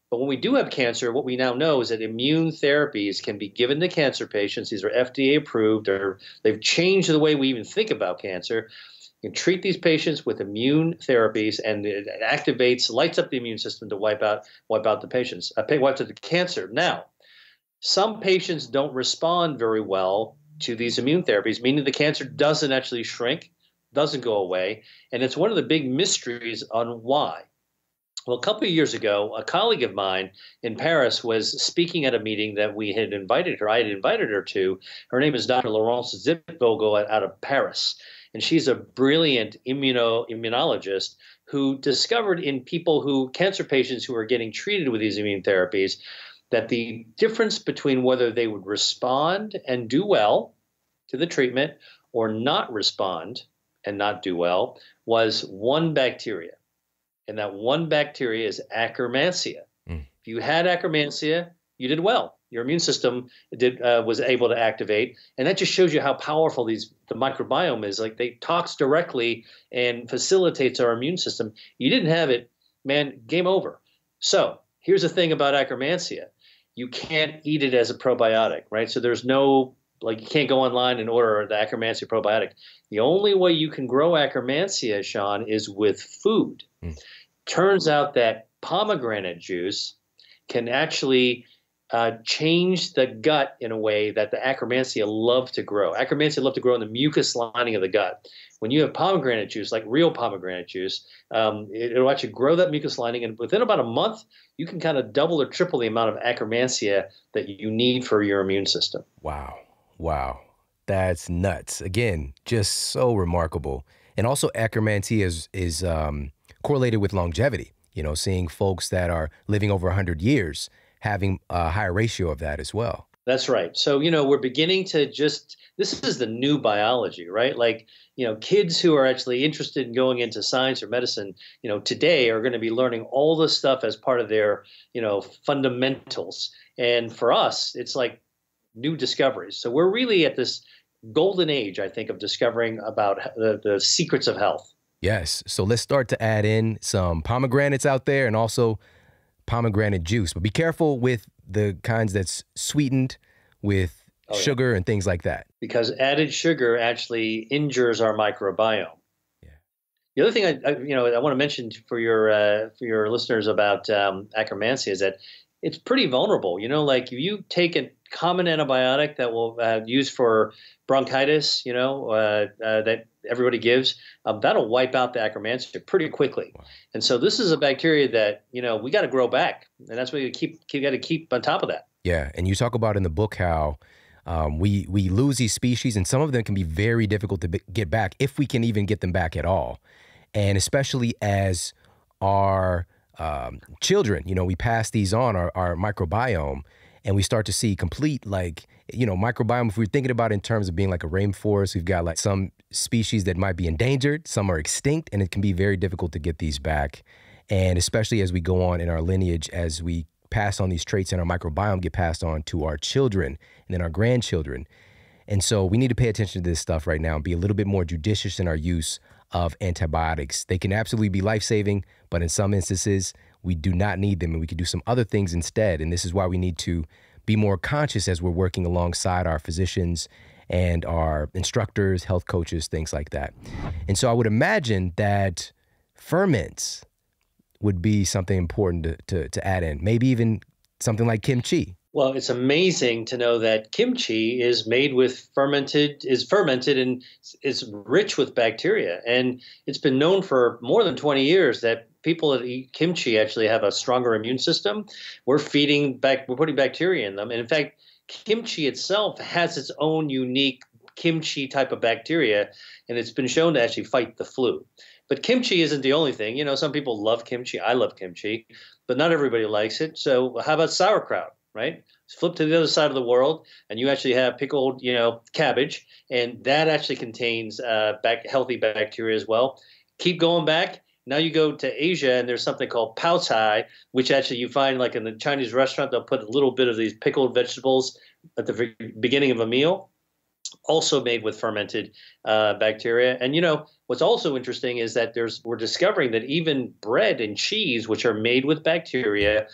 But when we do have cancer, what we now know is that immune therapies can be given to cancer patients. These are FDA approved, or they've changed the way we even think about cancer. You can treat these patients with immune therapies, and it activates, lights up the immune system to wipe out the patients, wipe out the cancer. Now, some patients don't respond very well to these immune therapies, meaning the cancer doesn't actually shrink, doesn't go away, and it's one of the big mysteries on why. Well, a couple of years ago, a colleague of mine in Paris was speaking at a meeting that we had invited her. I had invited her to. Her name is Dr. Laurence Zipvogel out of Paris, and she's a brilliant immunologist who discovered in people who, cancer patients who are getting treated with these immune therapies, that the difference between whether they would respond and do well to the treatment or not respond and not do well was one bacteria. And that one bacteria is Akkermansia. If you had Akkermansia, you did well. Your immune system was able to activate. And that just shows you how powerful the microbiome is. Like, they talks directly and facilitates our immune system. You didn't have it, man, game over. So here's the thing about Akkermansia. You can't eat it as a probiotic, right? So there's no, like, you can't go online and order the Akkermansia probiotic. The only way you can grow Akkermansia, Sean, is with food. Turns out that pomegranate juice can actually change the gut in a way that the Akkermansia love to grow. Akkermansia love to grow in the mucus lining of the gut. When you have pomegranate juice, like real pomegranate juice, it'll actually grow that mucus lining, and within about a month, you can kind of double or triple the amount of Akkermansia that you need for your immune system. Wow. Wow. That's nuts. Again, just so remarkable. And also Akkermansia is correlated with longevity, you know, seeing folks that are living over 100 years having a higher ratio of that as well. That's right. So, you know, we're beginning to just, this is the new biology, right? Like, you know, kids who are actually interested in going into science or medicine, you know, today are going to be learning all this stuff as part of their, you know, fundamentals. And for us, it's like new discoveries. So we're really at this golden age, I think, of discovering about the secrets of health. Yes. So let's start to add in some pomegranates out there, and also pomegranate juice, but be careful with the kinds that's sweetened with sugar and things like that. Because added sugar actually injures our microbiome. Yeah. The other thing I want to mention for your listeners about Akkermansia is that it's pretty vulnerable. You know, like if you take a common antibiotic that we'll use for bronchitis, you know, that everybody gives, that'll wipe out the Akkermansia pretty quickly. Wow. And so this is a bacteria that, you know, we got to grow back, and that's what you got to keep on top of that. Yeah. And you talk about in the book how we lose these species, and some of them can be very difficult to get back if we can even get them back at all. And especially as our children, you know, we pass these on, our microbiome, and we start to see complete, like, you know, microbiome, if we're thinking about it in terms of being like a rainforest, we've got like some species that might be endangered, some are extinct, and it can be very difficult to get these back. And especially as we go on in our lineage, as we pass on these traits in our microbiome, get passed on to our children and then our grandchildren. And so we need to pay attention to this stuff right now and be a little bit more judicious in our use of antibiotics. They can absolutely be life-saving, but in some instances, we do not need them and we could do some other things instead. And this is why we need to be more conscious as we're working alongside our physicians and our instructors, health coaches, things like that. And so I would imagine that ferments would be something important to add in, maybe even something like kimchi. Well, it's amazing to know that kimchi is made with fermented and is rich with bacteria. And it's been known for more than 20 years that people that eat kimchi actually have a stronger immune system. We're feeding back, we're putting bacteria in them. And in fact, kimchi itself has its own unique kimchi type of bacteria, and it's been shown to actually fight the flu. But kimchi isn't the only thing. You know, some people love kimchi. I love kimchi, but not everybody likes it. So how about sauerkraut, right? Flip to the other side of the world, and you actually have pickled, you know, cabbage, and that actually contains healthy bacteria as well. Keep going back. Now you go to Asia, and there's something called pao cai, which actually you find like in the Chinese restaurant, they'll put a little bit of these pickled vegetables at the beginning of a meal, also made with fermented bacteria. And, you know, what's also interesting is that we're discovering that even bread and cheese, which are made with bacteria,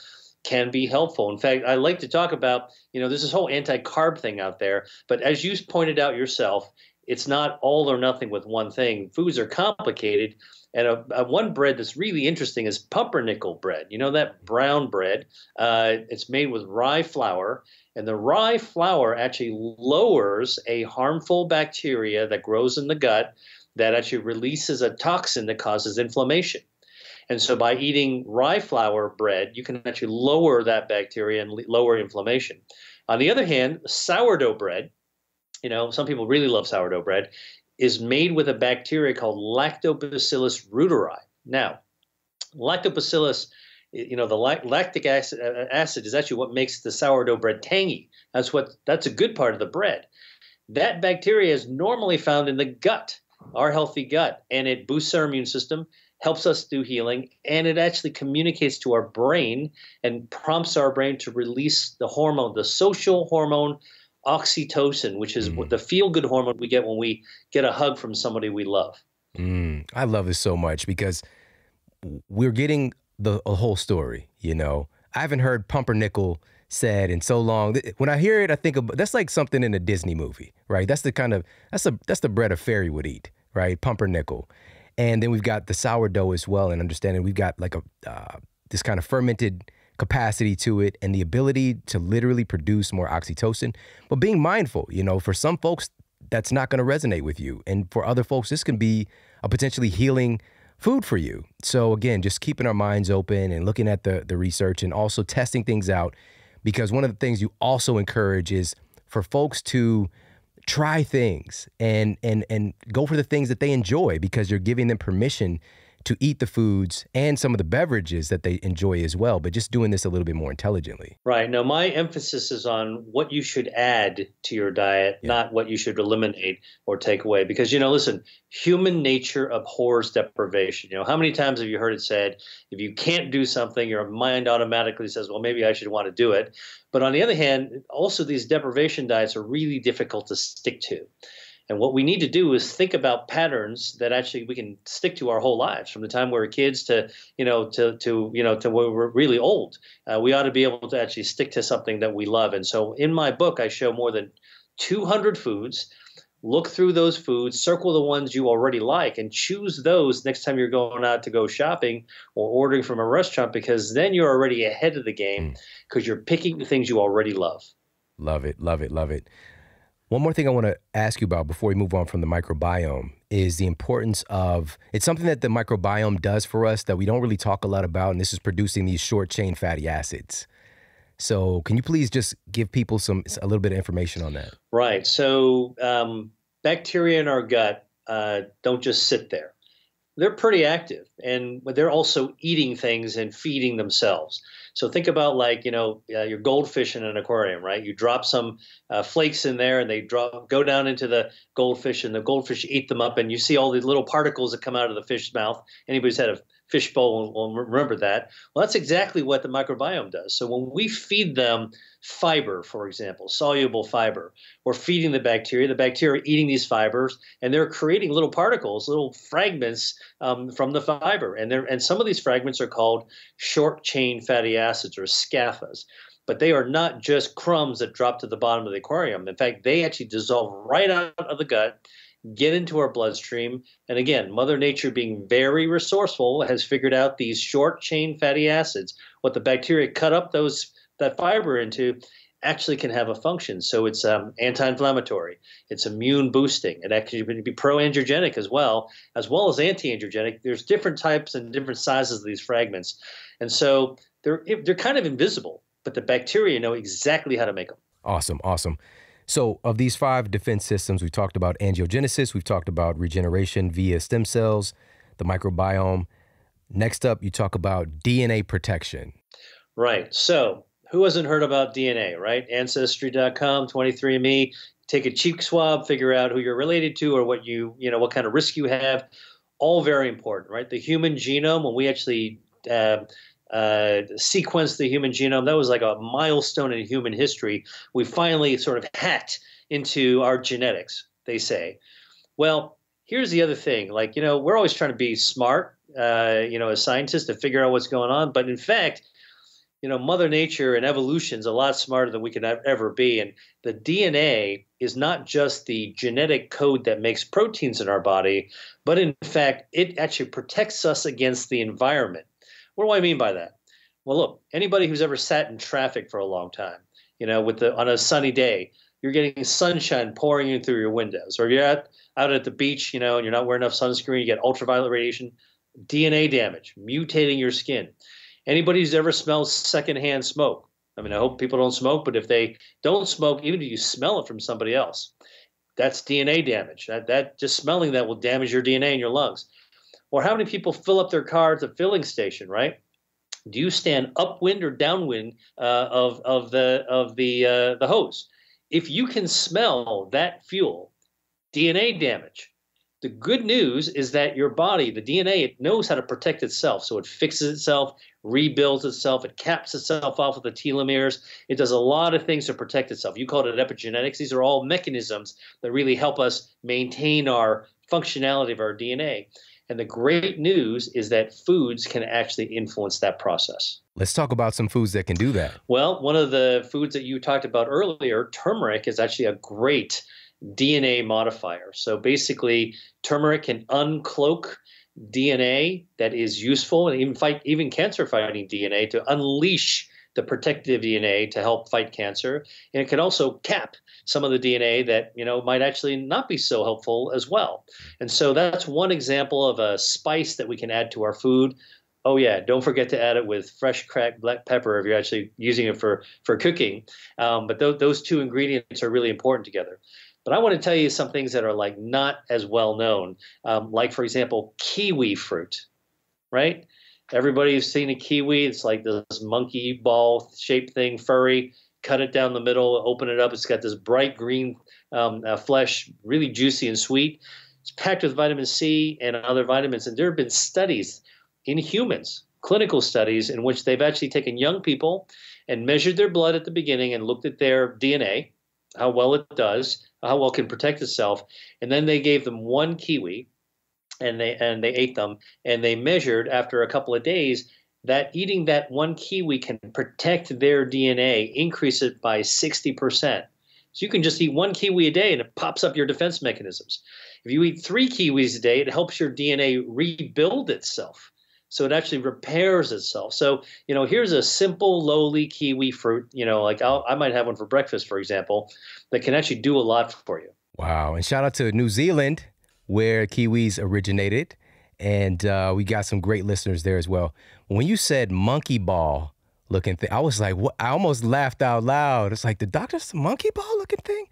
can be helpful. In fact, I like to talk about, you know, there's this whole anti-carb thing out there, but as you pointed out yourself, it's not all or nothing with one thing. Foods are complicated. And one bread that's really interesting is pumpernickel bread. You know, that brown bread, it's made with rye flour. And the rye flour actually lowers a harmful bacteria that grows in the gut that actually releases a toxin that causes inflammation. And so by eating rye flour bread, you can actually lower that bacteria and lower inflammation. On the other hand, sourdough bread, you know, some people really love sourdough bread, is made with a bacteria called Lactobacillus reuteri. Now, Lactobacillus, you know, the lactic acid is actually what makes the sourdough bread tangy. That's a good part of the bread. That bacteria is normally found in the gut, our healthy gut, and it boosts our immune system, helps us do healing, and it actually communicates to our brain and prompts our brain to release the hormone, the social hormone oxytocin, which is the feel-good hormone we get when we get a hug from somebody we love. I love this so much because we're getting a whole story, you know. I haven't heard pumpernickel said in so long. When I hear it, I think about, that's like something in a Disney movie, right? That's the kind of, that's the bread a fairy would eat, right? Pumpernickel. And then we've got the sourdough as well, and understanding we've got like a this kind of fermented capacity to it and the ability to literally produce more oxytocin. But being mindful, you know, for some folks, that's not going to resonate with you. And for other folks, this can be a potentially healing food for you. So again, just keeping our minds open and looking at the research and also testing things out, because one of the things you also encourage is for folks to try things and go for the things that they enjoy, because you're giving them permission to eat the foods and some of the beverages that they enjoy as well, but just doing this a little bit more intelligently. Right. Now, my emphasis is on what you should add to your diet, not what you should eliminate or take away. Because, you know, listen, human nature abhors deprivation. You know, how many times have you heard it said, if you can't do something, your mind automatically says, well, maybe I should want to do it. But on the other hand, also these deprivation diets are really difficult to stick to. And what we need to do is think about patterns that actually we can stick to our whole lives, from the time we were kids to when we're really old. We ought to be able to actually stick to something that we love. And so in my book, I show more than 200 foods. Look through those foods, circle the ones you already like, and choose those next time you're going out to go shopping or ordering from a restaurant, because then you're already ahead of the game because you're picking the things you already love. Love it, love it, love it. One more thing I want to ask you about before we move on from the microbiome is the importance of, it's something that the microbiome does for us that we don't really talk a lot about, and this is producing these short chain fatty acids. So can you please just give people a little bit of information on that? Right. So bacteria in our gut don't just sit there. they're pretty active, and they're also eating things and feeding themselves. So think about, like, you know, your goldfish in an aquarium, right? You drop some flakes in there, and they go down into the goldfish, and the goldfish eat them up, and you see all these little particles that come out of the fish's mouth. Anybody's had a fish bowl will remember that. Well, that's exactly what the microbiome does. So when we feed them fiber, for example, soluble fiber, we're feeding the bacteria are eating these fibers, and they're creating little particles, little fragments from the fiber. And some of these fragments are called short chain fatty acids, or SCAFAs. But they are not just crumbs that drop to the bottom of the aquarium. In fact, they actually dissolve right out of the gut, get into our bloodstream, and again, Mother Nature, being very resourceful, has figured out these short-chain fatty acids. What the bacteria cut up that fiber into actually can have a function. So it's anti-inflammatory, it's immune-boosting, it actually can be pro-angiogenic as well as anti-angiogenic. There's different types and different sizes of these fragments, and so they're kind of invisible, but the bacteria know exactly how to make them. Awesome, awesome. So of these 5 defense systems, we've talked about angiogenesis, we've talked about regeneration via stem cells, the microbiome. Next up, you talk about DNA protection. Right. So who hasn't heard about DNA, right? Ancestry.com, 23andMe, take a cheek swab, figure out who you're related to or what what kind of risk you have. All very important, right? The human genome, when we actually sequenced the human genome, that was like a milestone in human history. We finally sort of hacked into our genetics, they say. Well, here's the other thing. Like, you know, we're always trying to be smart, as scientists, to figure out what's going on. But in fact, you know, Mother Nature and evolution's a lot smarter than we could ever be. And the DNA is not just the genetic code that makes proteins in our body, but in fact, it actually protects us against the environment. What do I mean by that? Well, look, anybody who's ever sat in traffic for a long time, you know, on a sunny day, you're getting sunshine pouring in through your windows. Or if you're out at the beach, you know, and you're not wearing enough sunscreen, you get ultraviolet radiation, DNA damage, mutating your skin. Anybody who's ever smelled secondhand smoke, I mean, I hope people don't smoke, but if they don't smoke, even if you smell it from somebody else, that's DNA damage. That just smelling that will damage your DNA in your lungs. Or how many people fill up their car at the filling station, right? Do you stand upwind or downwind of the hose? If you can smell that fuel, DNA damage. The good news is that your body, the DNA, it knows how to protect itself. So it fixes itself, rebuilds itself, it caps itself off with the telomeres. It does a lot of things to protect itself. You called it epigenetics. These are all mechanisms that really help us maintain our functionality of our DNA. And the great news is that foods can actually influence that process. Let's talk about some foods that can do that. Well, one of the foods that you talked about earlier, turmeric, is actually a great DNA modifier. So basically, turmeric can uncloak DNA that is useful, and even cancer-fighting DNA, to unleash the protective DNA to help fight cancer. And it can also cap some of the DNA that, you know, might actually not be so helpful as well. And so that's one example of a spice that we can add to our food. Oh yeah, don't forget to add it with fresh cracked black pepper if you're actually using it for cooking. But those two ingredients are really important together. But I want to tell you some things that are like not as well known, like, for example, kiwi fruit, right? Everybody who's seen a kiwi, it's like this monkey ball-shaped thing, furry. Cut it down the middle, open it up. It's got this bright green flesh, really juicy and sweet. It's packed with vitamin C and other vitamins. And there have been studies in humans, clinical studies, in which they've actually taken young people and measured their blood at the beginning and looked at their DNA, how well it does, how well it can protect itself. And then they gave them one kiwi. And they ate them, and they measured after a couple of days that eating that one kiwi can protect their DNA, increase it by 60%. So you can just eat one kiwi a day, and it pops up your defense mechanisms. If you eat 3 kiwis a day, it helps your DNA rebuild itself. So it actually repairs itself. So, you know, here's a simple, lowly kiwi fruit, you know, like I might have one for breakfast, for example, that can actually do a lot for you. Wow. And shout out to New Zealand, where kiwis originated, and we got some great listeners there as well. When you said monkey ball looking thing, I was like, what? I almost laughed out loud. It's like, the doctor's monkey ball looking thing.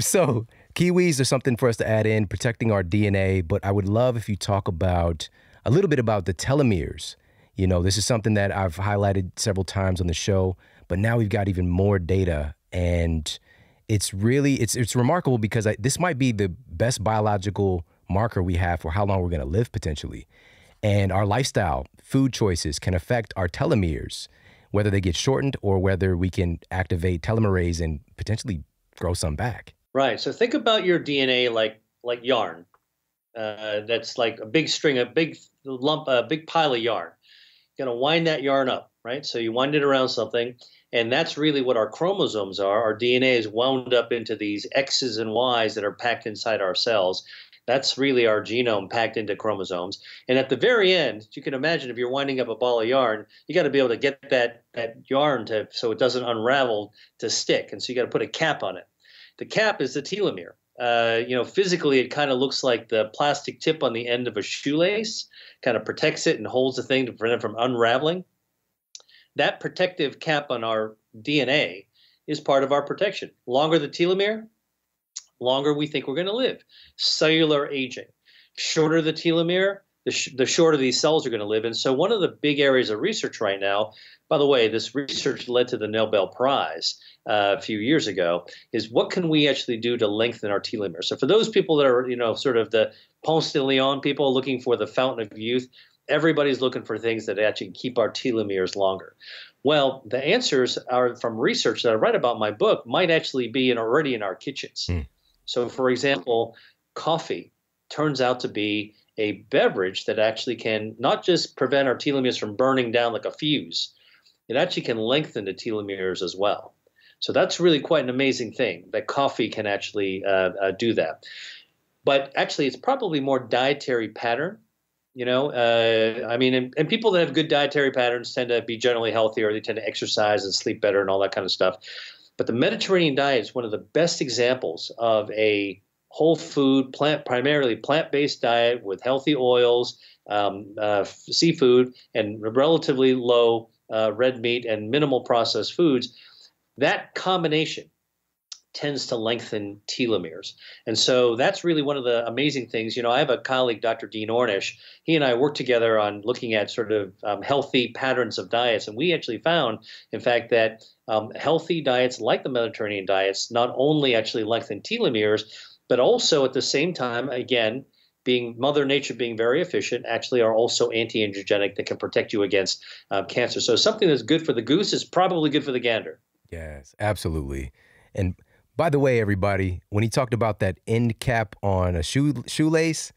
So Kiwis are something for us to add in, protecting our DNA, but I would love if you talk about a little bit about the telomeres. You know, this is something that I've highlighted several times on the show, but now we've got even more data, and it's really, it's remarkable because this might be the best biological marker we have for how long we're going to live potentially. And our lifestyle, food choices can affect our telomeres, whether they get shortened or whether we can activate telomerase and potentially grow some back. Right. So think about your DNA like yarn. That's like a big string, a big lump, a big pile of yarn. You're going to wind that yarn up, right? So you wind it around something, and that's really what our chromosomes are. Our DNA is wound up into these X's and Y's that are packed inside our cells. That's really our genome packed into chromosomes. And at the very end, you can imagine if you're winding up a ball of yarn, you got to be able to get that yarn to, so it doesn't unravel, to stick. And so you got to put a cap on it. The cap is the telomere. You know, physically, it kind of looks like the plastic tip on the end of a shoelace, kind of protects it and holds the thing to prevent it from unraveling. That protective cap on our DNA is part of our protection. Longer the telomere, longer we think we're going to live. Cellular aging. Shorter the telomere, the shorter these cells are going to live. And so one of the big areas of research right now, by the way, this research led to the Nobel Prize a few years ago, is what can we actually do to lengthen our telomere? So for those people that are, you know, sort of the Ponce de Leon people looking for the fountain of youth, everybody's looking for things that actually keep our telomeres longer. Well, the answers are from research that I write about in my book might actually be already in our kitchens. Mm. So, for example, coffee turns out to be a beverage that actually can not just prevent our telomeres from burning down like a fuse, it actually can lengthen the telomeres as well. So that's really quite an amazing thing, that coffee can actually do that. But actually, it's probably more dietary pattern. You know, I mean, and people that have good dietary patterns tend to be generally healthier. They tend to exercise and sleep better and all that kind of stuff. But the Mediterranean diet is one of the best examples of a whole food, primarily plant-based diet with healthy oils, seafood, and relatively low red meat and minimal processed foods. That combination tends to lengthen telomeres. And so that's really one of the amazing things. You know, I have a colleague, Dr. Dean Ornish. He and I worked together on looking at sort of healthy patterns of diets. And we actually found, in fact, that healthy diets like the Mediterranean diets not only actually lengthen telomeres, but also at the same time, again, being Mother Nature being very efficient, actually are also anti-angiogenic that can protect you against cancer. So something that's good for the goose is probably good for the gander. Yes, absolutely. And by the way, everybody, when he talked about that end cap on a shoelace,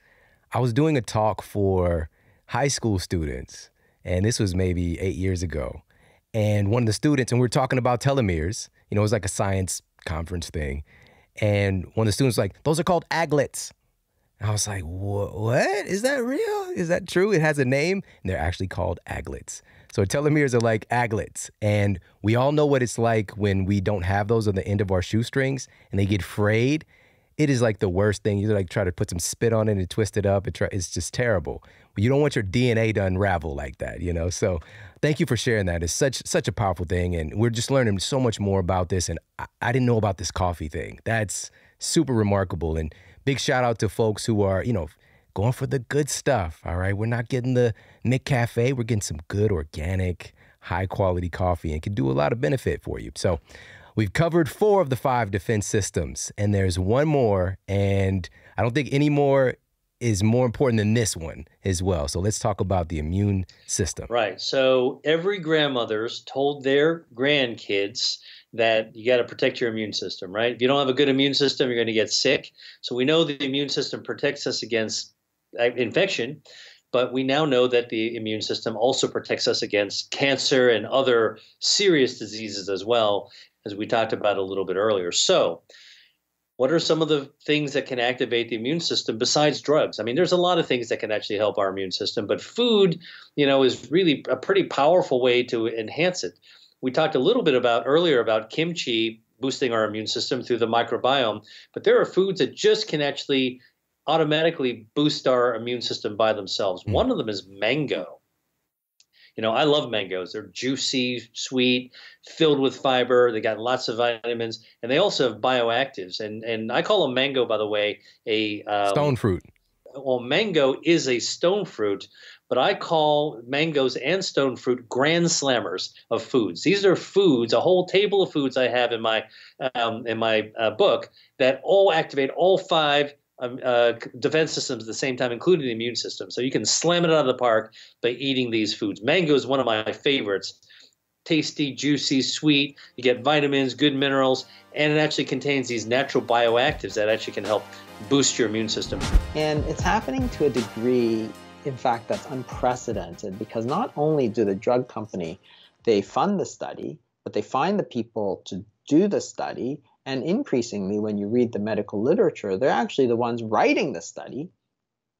I was doing a talk for high school students, and this was maybe 8 years ago. And one of the students, and we were talking about telomeres, you know, it was like a science conference thing. And one of the students was like, those are called aglets. And I was like, what? Is that real? Is that true? It has a name? And they're actually called aglets. So telomeres are like aglets, and we all know what it's like when we don't have those on the end of our shoestrings and they get frayed. It is like the worst thing. You like try to put some spit on it and twist it up. It's just terrible. But you don't want your DNA to unravel like that, you know? So thank you for sharing that. It's such a powerful thing, and we're just learning so much more about this, and I didn't know about this coffee thing. That's super remarkable, and big shout out to folks who are, you know, going for the good stuff, all right? We're not getting the McCafe. We're getting some good organic, high-quality coffee and can do a lot of benefit for you. So we've covered 4 of the 5 defense systems, and there's one more, and I don't think any more is more important than this one as well. So let's talk about the immune system. Right. So every grandmother's told their grandkids that you got to protect your immune system, right? If you don't have a good immune system, you're going to get sick. So we know the immune system protects us against infection, but we now know that the immune system also protects us against cancer and other serious diseases as well, as we talked about a little bit earlier. So what are some of the things that can activate the immune system besides drugs? I mean, there's a lot of things that can actually help our immune system, but food, you know, is really a pretty powerful way to enhance it. We talked a little bit about earlier about kimchi boosting our immune system through the microbiome, but there are foods that just can actually automatically boost our immune system by themselves. Mm. One of them is mango. You know, I love mangoes. They're juicy, sweet, filled with fiber. They got lots of vitamins, and they also have bioactives. And I call a mango, by the way, a stone fruit. Well, mango is a stone fruit, but I call mangoes and stone fruit grand slammers of foods. These are foods, a whole table of foods I have in my book that all activate all five defense systems at the same time, including the immune system. So you can slam it out of the park by eating these foods. Mango is one of my favorites. Tasty, juicy, sweet. You get vitamins, good minerals, and it actually contains these natural bioactives that actually can help boost your immune system. And it's happening to a degree, in fact, that's unprecedented, because not only do the drug company, they fund the study, but they find the people to do the study, and increasingly when you read the medical literature, they're actually the ones writing the study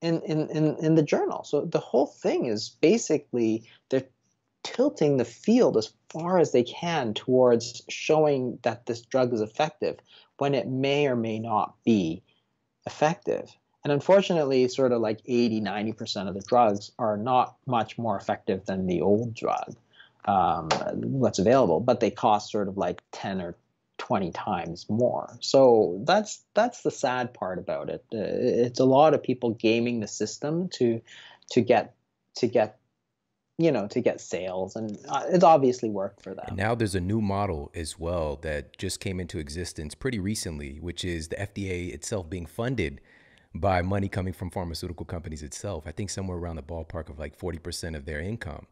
in the journal. So the whole thing is basically they're tilting the field as far as they can towards showing that this drug is effective when it may or may not be effective. And unfortunately, sort of like 80–90% of the drugs are not much more effective than the old drug that's available, but they cost sort of like 10 or 20 times more. So that's the sad part about it. It's a lot of people gaming the system to get sales, and it's obviously worked for them. And now there's a new model as well that just came into existence pretty recently, which is the FDA itself being funded by money coming from pharmaceutical companies itself. I think somewhere around the ballpark of like 40% of their income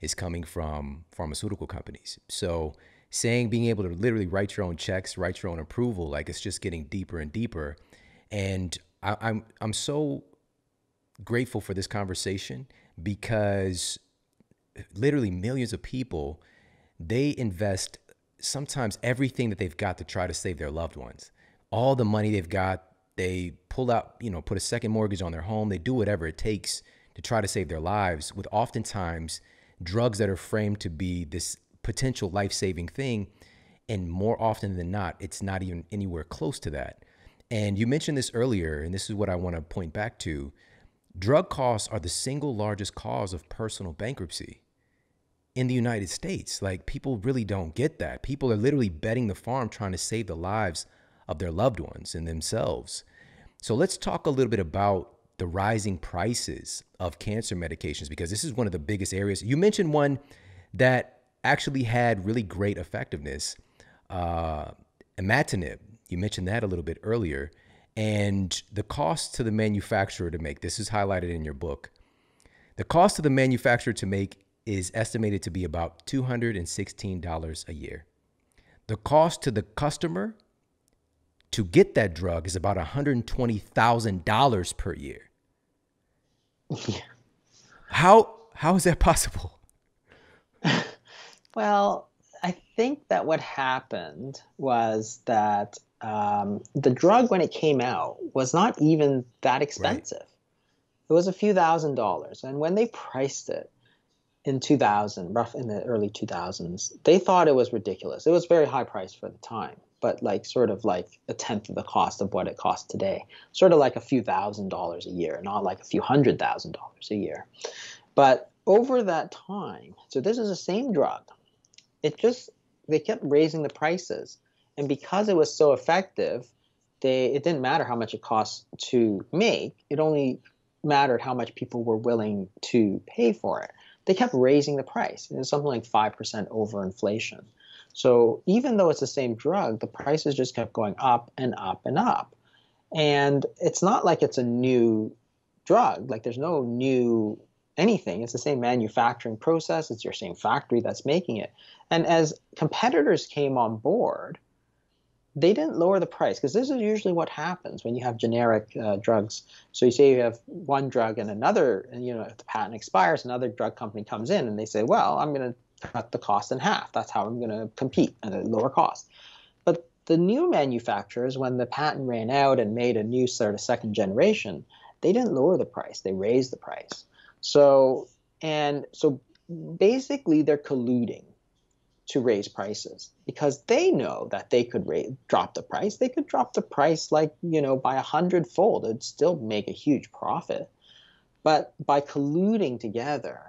is coming from pharmaceutical companies. So saying being able to literally write your own checks, write your own approval, like it's just getting deeper and deeper. And I'm so grateful for this conversation, because literally millions of people, they invest sometimes everything that they've got to try to save their loved ones. All the money they've got, they pull out, you know, put a second mortgage on their home. They do whatever it takes to try to save their lives with oftentimes drugs that are framed to be this potential life-saving thing. And more often than not, it's not even anywhere close to that. And you mentioned this earlier, and this is what I want to point back to. Drug costs are the single largest cause of personal bankruptcy in the United States. Like, people really don't get that. People are literally betting the farm trying to save the lives of their loved ones and themselves. So let's talk a little bit about the rising prices of cancer medications, because this is one of the biggest areas. You mentioned one that actually had really great effectiveness, imatinib. You mentioned that a little bit earlier. And the cost to the manufacturer to make, this is highlighted in your book, the cost to the manufacturer to make is estimated to be about $216 a year. The cost to the customer to get that drug is about $120,000 per year. Yeah. How is that possible? Well, I think that what happened was that the drug, when it came out, was not even that expensive. Right. It was a few $1,000s. And when they priced it in 2000, roughly in the early 2000s, they thought it was ridiculous. It was very high price for the time, but like sort of like a tenth of the cost of what it costs today, sort of like a few $1,000s a year, not like a few $100,000s a year. But over that time, so this is the same drug. It just, they kept raising the prices. And because it was so effective, it didn't matter how much it cost to make. It only mattered how much people were willing to pay for it. They kept raising the price. It was something like 5% over inflation. So even though it's the same drug, the prices just kept going up and up and up. And it's not like it's a new drug. Like, there's no new anything. It's the same manufacturing process. It's your same factory that's making it. And as competitors came on board, they didn't lower the price, because this is usually what happens when you have generic drugs. So you say you have one drug and another, and you know, if the patent expires, another drug company comes in and they say, well, I'm going to cut the cost in half. That's how I'm going to compete, at a lower cost. But the new manufacturers, when the patent ran out and made a new sort of second generation, they didn't lower the price. They raised the price. So basically they're colluding to raise prices, because they know that they could drop the price. They could drop the price, like, you know, by 100-fold. It'd still make a huge profit. But by colluding together,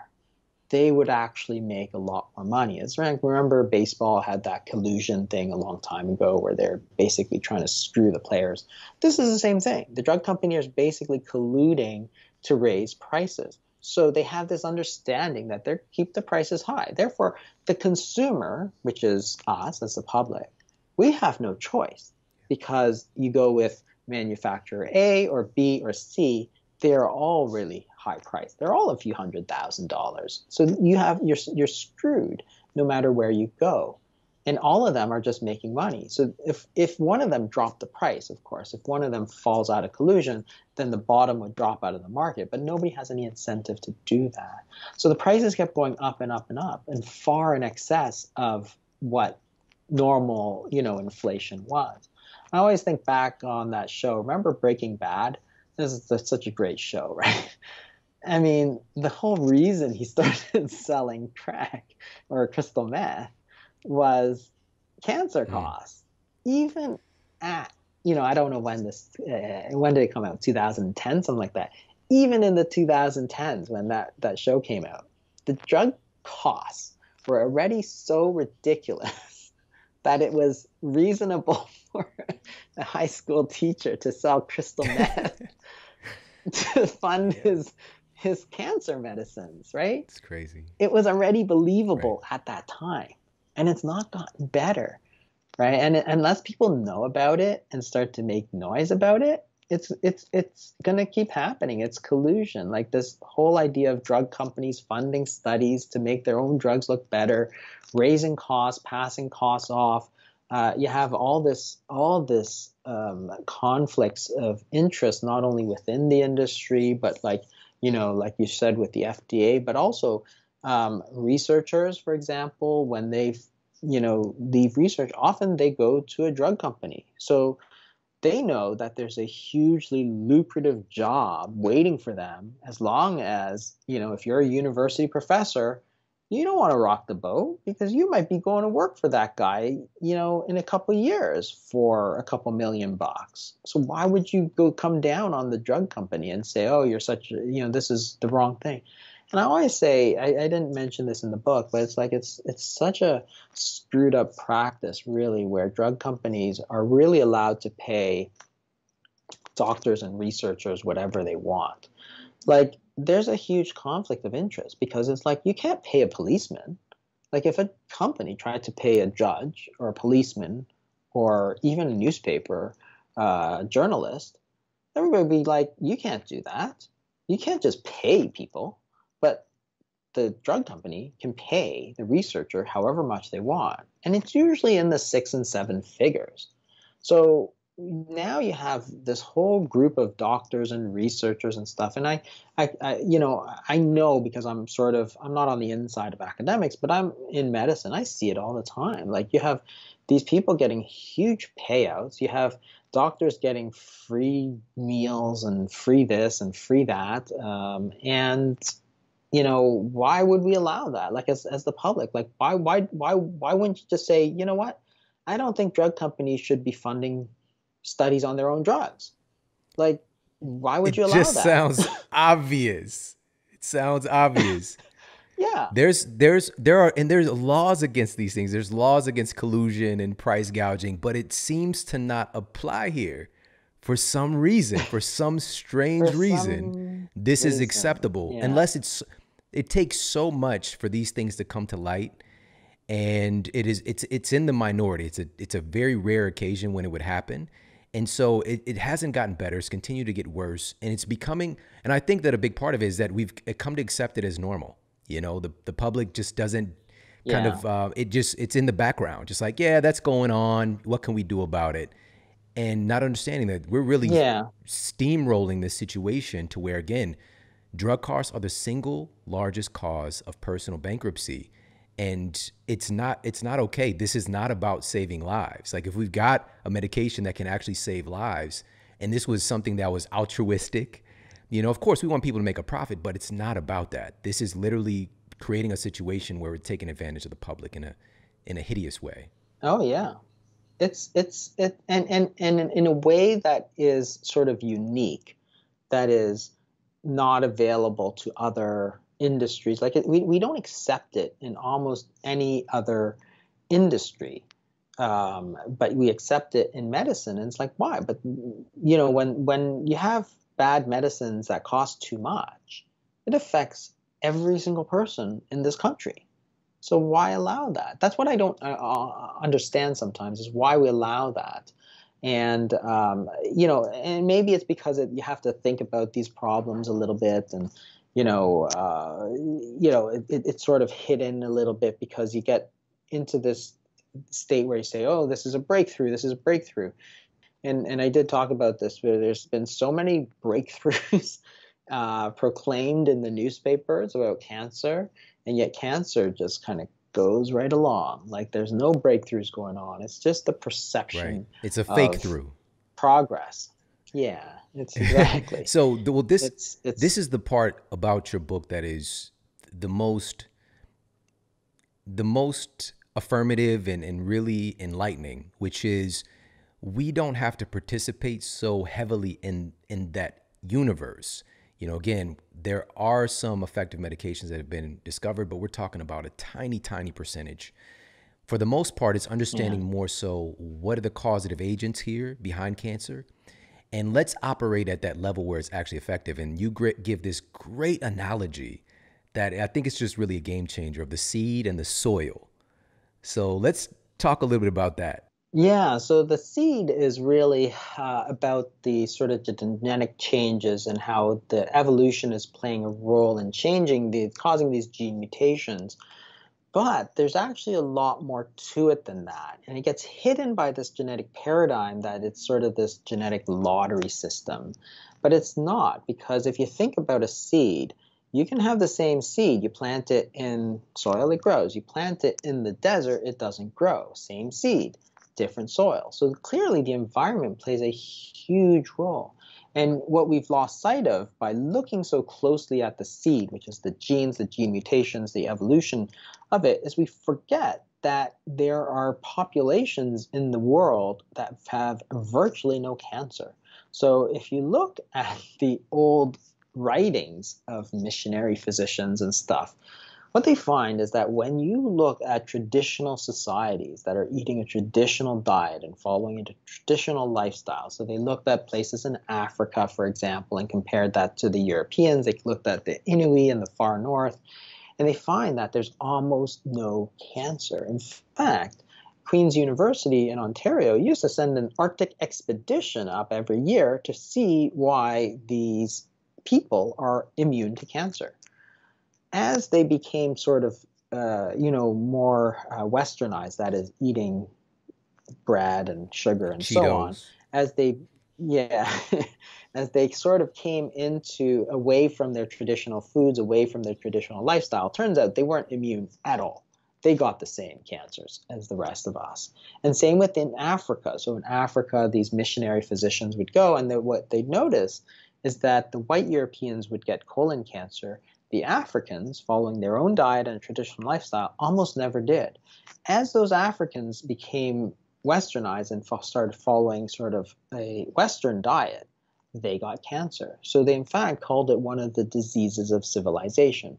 they would actually make a lot more money. It's like, remember, baseball had that collusion thing a long time ago where they're basically trying to screw the players. This is the same thing. The drug company is basically colluding to raise prices. So they have this understanding that they keep the prices high. Therefore, the consumer, which is us as the public, we have no choice, because you go with manufacturer A or B or C, they're all really high priced. They're all a few $100,000. So you're screwed no matter where you go. And all of them are just making money. So if one of them dropped the price, of course, if one of them falls out of collusion, then the bottom would drop out of the market. But nobody has any incentive to do that. So the prices kept going up and up and up, and far in excess of what normal, inflation was. I always think back on that show. Remember Breaking Bad? That's such a great show, right? I mean, the whole reason he started selling crack or crystal meth was cancer costs. Even at, I don't know when this, when did it come out? 2010, something like that. Even in the 2010s, when that show came out, the drug costs were already so ridiculous that it was reasonable for a high school teacher to sell crystal meth to fund his cancer medicines, right? It's crazy. It was already believable at that time, and it's not gotten better, right? And unless people know about it and start to make noise about it, it's going to keep happening. It's collusion. Like this whole idea of drug companies funding studies to make their own drugs look better, raising costs, passing costs off. You have all this conflicts of interest, not only within the industry, but like you said with the FDA, but also researchers, for example, when they leave research, often they go to a drug company. So they know that there's a hugely lucrative job waiting for them, as long as, if you're a university professor, you don't want to rock the boat, because you might be going to work for that guy, in a couple of years for a couple $1 million. So why would you come down on the drug company and say, oh, you're such, this is the wrong thing? And I always say, I didn't mention this in the book, but it's like it's such a screwed up practice, really, where drug companies are really allowed to pay doctors and researchers whatever they want. Like, there's a huge conflict of interest, because it's like you can't pay a policeman. Like, if a company tried to pay a judge or a policeman or even a newspaper journalist, everybody would be like, you can't do that. You can't just pay people. But the drug company can pay the researcher however much they want, and it's usually in the 6 and 7 figures. So now you have this whole group of doctors and researchers and stuff, and I know, because I'm not on the inside of academics, but I'm in medicine. I see it all the time. Like, you have these people getting huge payouts. You have doctors getting free meals and free this and free that, and why would we allow that? Like, as the public, like why wouldn't you just say, you know what, I don't think drug companies should be funding studies on their own drugs. Like, why would you allow that? It just sounds obvious. It sounds obvious. Yeah. There's laws against these things. There's laws against collusion and price gouging, but it seems to not apply here for some reason, for some strange reason. This is acceptable, unless it takes so much for these things to come to light. And it's in the minority. It's a very rare occasion when it would happen. And so it hasn't gotten better. It's continued to get worse, and it's becoming, and I think that a big part of it is that we've come to accept it as normal. The public just doesn't kind of, it's in the background. Just like, yeah, that's going on. What can we do about it? And not understanding that we're really steamrolling this situation to where, again, drug costs are the single largest cause of personal bankruptcy. And it's not okay. This is not about saving lives. Like, if we've got a medication that can actually save lives, and this was something that was altruistic, of course we want people to make a profit, but it's not about that. This is literally creating a situation where we're taking advantage of the public in a hideous way. Oh yeah. And in a way that is sort of unique, that is not available to other industries. Like we don't accept it in almost any other industry, but we accept it in medicine. And it's like, why? But you know, when you have bad medicines that cost too much, it affects every single person in this country. So why allow that? That's what I don't understand sometimes, is why we allow that. And, you know, and maybe it's because you have to think about these problems a little bit, and, you know, it's sort of hidden a little bit because you get into this state where you say, oh, this is a breakthrough, this is a breakthrough. And I did talk about this, but there's been so many breakthroughs proclaimed in the newspapers about cancer, and yet cancer just kind of goes right along. Like there's no breakthroughs going on. It's just the perception. Right. It's a fake through progress. Yeah, it's exactly. So well, this is the part about your book that is the most affirmative and really enlightening, which is we don't have to participate so heavily in that universe. You know, again, there are some effective medications that have been discovered, but we're talking about a tiny, tiny percentage. For the most part, it's understanding more so what are the causative agents here behind cancer, and let's operate at that level where it's actually effective. And you give this great analogy that I think it's just really a game changer of the seed and the soil. So let's talk a little bit about that. Yeah, so the seed is really about the sort of genetic changes and how the evolution is playing a role in changing causing these gene mutations. But there's actually a lot more to it than that. And it gets hidden by this genetic paradigm that it's sort of this genetic lottery system. But it's not, because if you think about a seed, you can have the same seed. You plant it in soil, it grows. You plant it in the desert, it doesn't grow. Same seed, different soil. So clearly the environment plays a huge role. And what we've lost sight of by looking so closely at the seed, which is the genes, the gene mutations, the evolution of it, is we forget that there are populations in the world that have virtually no cancer. So if you look at the old writings of missionary physicians and stuff, what they find is that when you look at traditional societies that are eating a traditional diet and following a traditional lifestyle, so they looked at places in Africa, for example, and compared that to the Europeans, they looked at the Inuit in the far north, and they find that there's almost no cancer. In fact, Queen's University in Ontario used to send an Arctic expedition up every year to see why these people are immune to cancer. As they became sort of, you know, more westernized, that is, eating bread and sugar and Cheetos. So on, as they, as they sort of came away from their traditional foods, away from their traditional lifestyle, turns out they weren't immune at all. They got the same cancers as the rest of us. And same within Africa. So in Africa, these missionary physicians would go, and what they'd notice is that the white Europeans would get colon cancer. The Africans, following their own diet and a traditional lifestyle, almost never did. As those Africans became westernized and started following sort of a Western diet, they got cancer. So they, in fact, called it one of the diseases of civilization.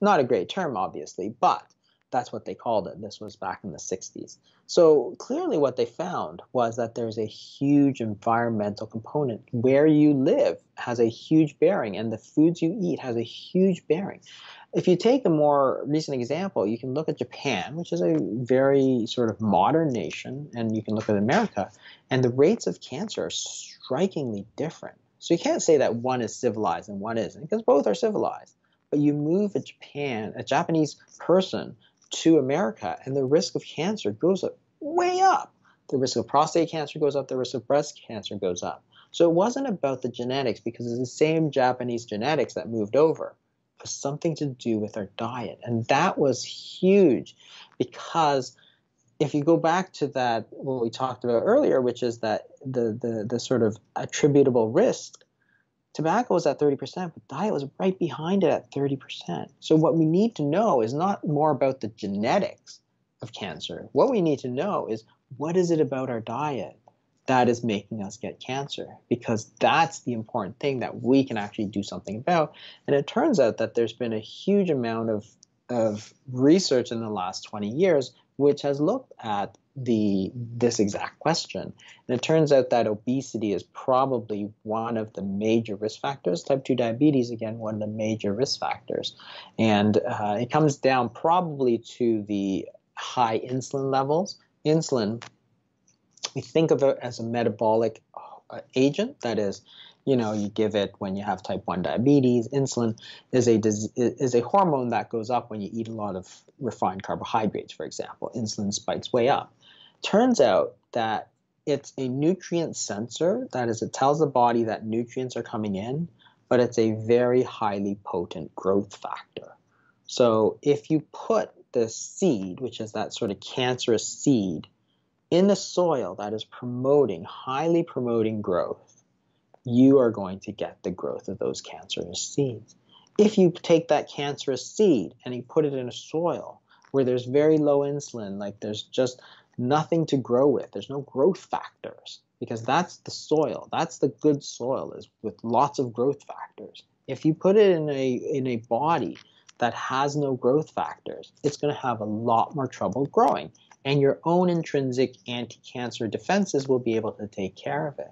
Not a great term, obviously, but that's what they called it. This was back in the 60s. So clearly what they found was that there's a huge environmental component. Where you live has a huge bearing, and the foods you eat has a huge bearing. If you take a more recent example, you can look at Japan, which is a very sort of modern nation, and you can look at America, and the rates of cancer are strikingly different. So you can't say that one is civilized and one isn't, because both are civilized. But you move a Japanese person to America, and the risk of cancer goes up, way up. The risk of prostate cancer goes up, the risk of breast cancer goes up. So it wasn't about the genetics, because it's the same Japanese genetics that moved over. It was something to do with our diet, and that was huge, because if you go back to that, what we talked about earlier, which is that the sort of attributable risk, tobacco was at 30%, but diet was right behind it at 30%. So what we need to know is not more about the genetics of cancer. What we need to know is, what is it about our diet that is making us get cancer, because that's the important thing that we can actually do something about. And it turns out that there's been a huge amount of research in the last 20 years which has looked at this exact question. And it turns out that obesity is probably one of the major risk factors. Type 2 diabetes, again, one of the major risk factors. And it comes down probably to the high insulin levels. Insulin, we think of it as a metabolic agent. That is, you know, you give it when you have type 1 diabetes. Insulin is a hormone that goes up when you eat a lot of refined carbohydrates, for example. Insulin spikes way up. Turns out that it's a nutrient sensor. That is, it tells the body that nutrients are coming in, but it's a very highly potent growth factor. So if you put the seed, which is that sort of cancerous seed, in the soil that is highly promoting growth, you are going to get the growth of those cancerous seeds. If you take that cancerous seed and you put it in a soil where there's very low insulin, like there's just nothing to grow with, there's no growth factors, because that's the soil, that's the good soil, is with lots of growth factors. If you put it in a body that has no growth factors, it's going to have a lot more trouble growing. And your own intrinsic anti-cancer defenses will be able to take care of it.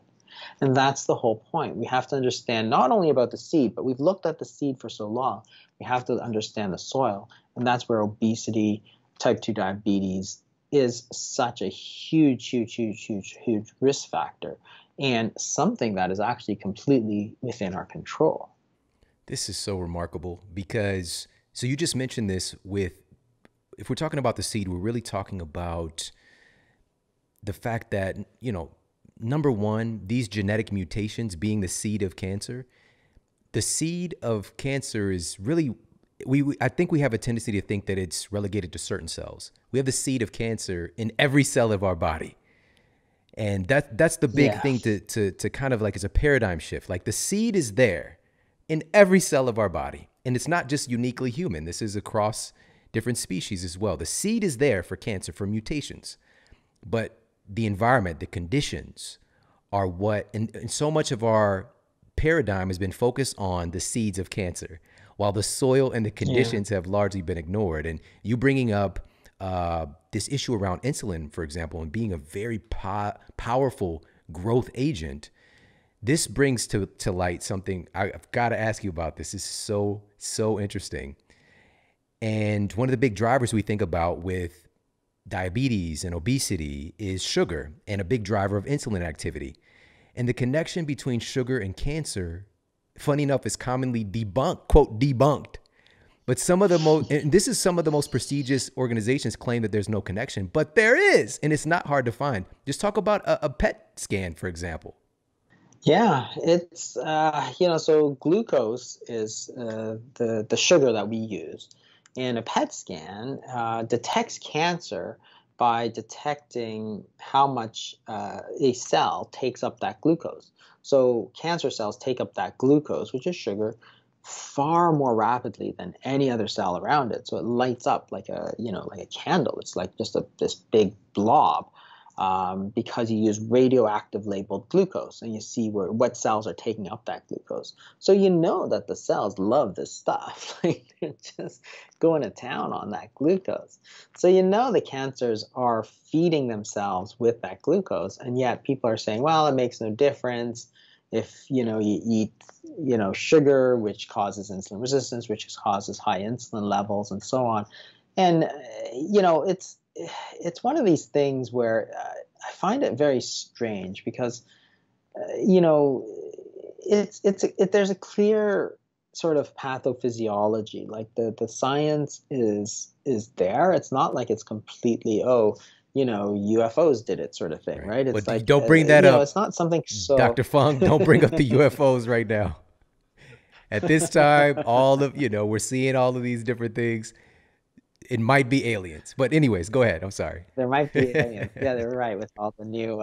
And that's the whole point. We have to understand not only about the seed, but we've looked at the seed for so long. We have to understand the soil. And that's where obesity, type 2 diabetes is such a huge, huge, huge, huge, huge risk factor, and something that is actually completely within our control. This is so remarkable because, so you just mentioned this with, if we're talking about the seed, we're really talking about the fact that, you know, number one, these genetic mutations being the seed of cancer, the seed of cancer is really, I think we have a tendency to think that it's relegated to certain cells. We have the seed of cancer in every cell of our body. And that's the big thing to kind of like, it's a paradigm shift. Like the seed is there in every cell of our body. And it's not just uniquely human. This is across different species as well. The seed is there for cancer, for mutations, but the environment, the conditions are what, and so much of our paradigm has been focused on the seeds of cancer, while the soil and the conditions have largely been ignored. And you bringing up this issue around insulin, for example, and being a very powerful growth agent, this brings to light something I've got to ask you about. This is so, so interesting. And one of the big drivers we think about with diabetes and obesity is sugar, and a big driver of insulin activity. And the connection between sugar and cancer, funny enough, is commonly debunked, quote, debunked. But some of the most, and this is some of the most prestigious organizations claim that there's no connection, but there is, and it's not hard to find. Just talk about a PET scan, for example. Yeah, it's, you know, so glucose is the sugar that we use. And a PET scan detects cancer by detecting how much a cell takes up that glucose. So cancer cells take up that glucose, which is sugar, far more rapidly than any other cell around it. So it lights up like a, you know, like a candle. It's like just this big blob because you use radioactive labeled glucose, and you see what cells are taking up that glucose. So you know that the cells love this stuff. Like they're just going to town on that glucose. So you know the cancers are feeding themselves with that glucose, and yet people are saying, well, it makes no difference if, you know, you eat, you know, sugar, which causes insulin resistance, which causes high insulin levels, and so on. And, you know, it's one of these things where I find it very strange because, you know, there's a clear sort of pathophysiology. Like the science is there. It's not like it's completely, oh, you know, UFOs did it sort of thing, right? It's like, don't bring that up. You know, it's not something. So... Dr. Fung, don't bring up the UFOs right now. At this time, all of, you know, we're seeing all of these different things. It might be aliens, but anyways, go ahead. I'm sorry. There might be aliens. Yeah, they're right with all the new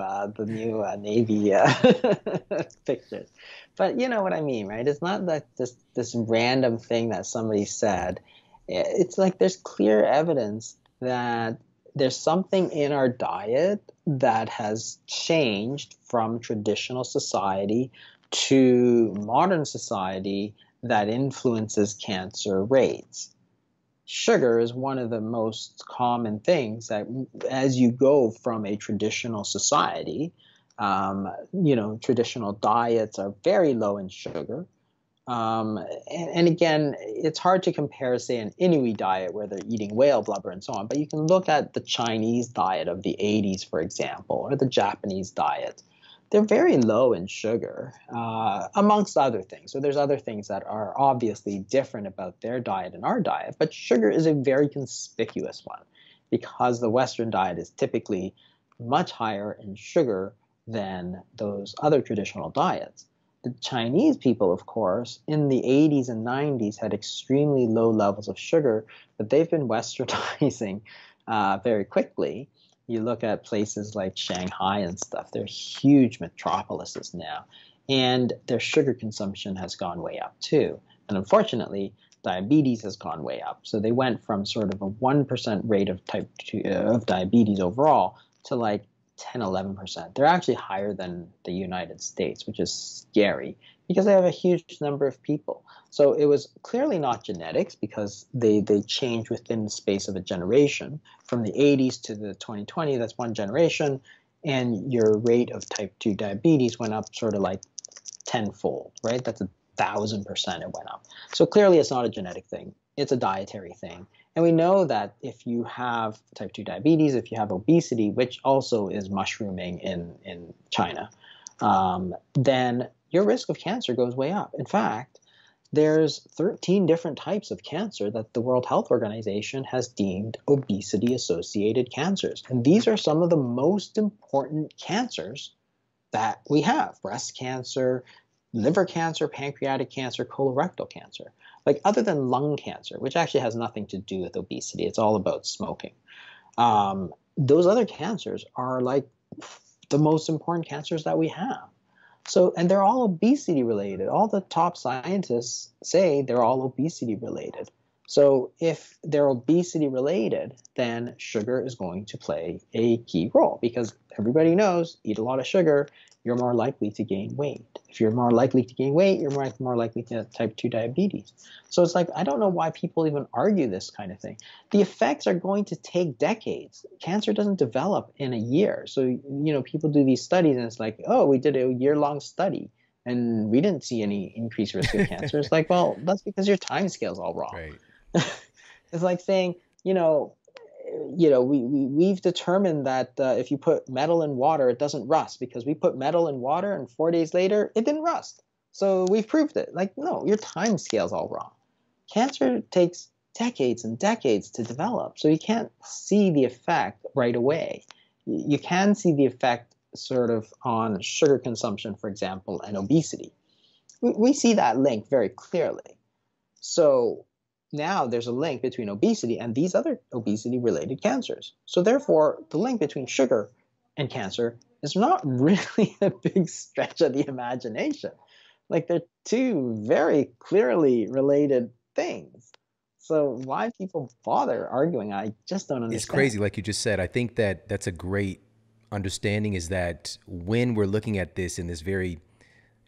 Navy pictures. But you know what I mean, right? It's not that this random thing that somebody said. It's like there's clear evidence that there's something in our diet that has changed from traditional society to modern society that influences cancer rates. Sugar is one of the most common things that, as you go from a traditional society, traditional diets are very low in sugar. And again, it's hard to compare, say, an Inuit diet where they're eating whale blubber and so on, but you can look at the Chinese diet of the 80s, for example, or the Japanese diet. They're very low in sugar, amongst other things. So there's other things that are obviously different about their diet and our diet, but sugar is a very conspicuous one because the Western diet is typically much higher in sugar than those other traditional diets. The Chinese people, of course, in the 80s and 90s had extremely low levels of sugar, but they've been westernizing very quickly. You look at places like Shanghai and stuff, they're huge metropolises now, and their sugar consumption has gone way up too. And unfortunately, diabetes has gone way up. So they went from sort of a 1% rate of type 2 of diabetes overall to like 10, 11%. They're actually higher than the United States, which is scary because they have a huge number of people. So it was clearly not genetics because they changed within the space of a generation. From the 80s to the 2020, that's one generation, and your rate of type 2 diabetes went up sort of like tenfold, right? That's 1,000% it went up. So clearly it's not a genetic thing. It's a dietary thing. And we know that if you have type 2 diabetes, if you have obesity, which also is mushrooming in China, then your risk of cancer goes way up. In fact, there's 13 different types of cancer that the World Health Organization has deemed obesity-associated cancers. And these are some of the most important cancers that we have: breast cancer, liver cancer, pancreatic cancer, colorectal cancer. Like, other than lung cancer, which actually has nothing to do with obesity, it's all about smoking. Those other cancers are like the most important cancers that we have. So, and they're all obesity related. All the top scientists say they're all obesity related. So if they're obesity related, then sugar is going to play a key role because everybody knows, eat a lot of sugar, you're more likely to gain weight. If you're more likely to gain weight, you're more likely to have type 2 diabetes. So it's like, I don't know why people even argue this kind of thing. The effects are going to take decades. Cancer doesn't develop in a year. So, people do these studies and it's like, oh, we did a year-long study and we didn't see any increased risk of cancer. It's like, well, that's because your time scale's all wrong. Right. It's like saying, we've determined that if you put metal in water, it doesn't rust because we put metal in water and 4 days later, it didn't rust. So we've proved it. Like, no, your time scale's all wrong. Cancer takes decades and decades to develop. So you can't see the effect right away. You can see the effect sort of on sugar consumption, for example, and obesity. We see that link very clearly. So now there's a link between obesity and these other obesity-related cancers. So therefore, the link between sugar and cancer is not really a big stretch of the imagination. Like, they're two very clearly related things. So why people bother arguing, I just don't understand. It's crazy, like you just said. I think that that's a great understanding, is that when we're looking at this in this very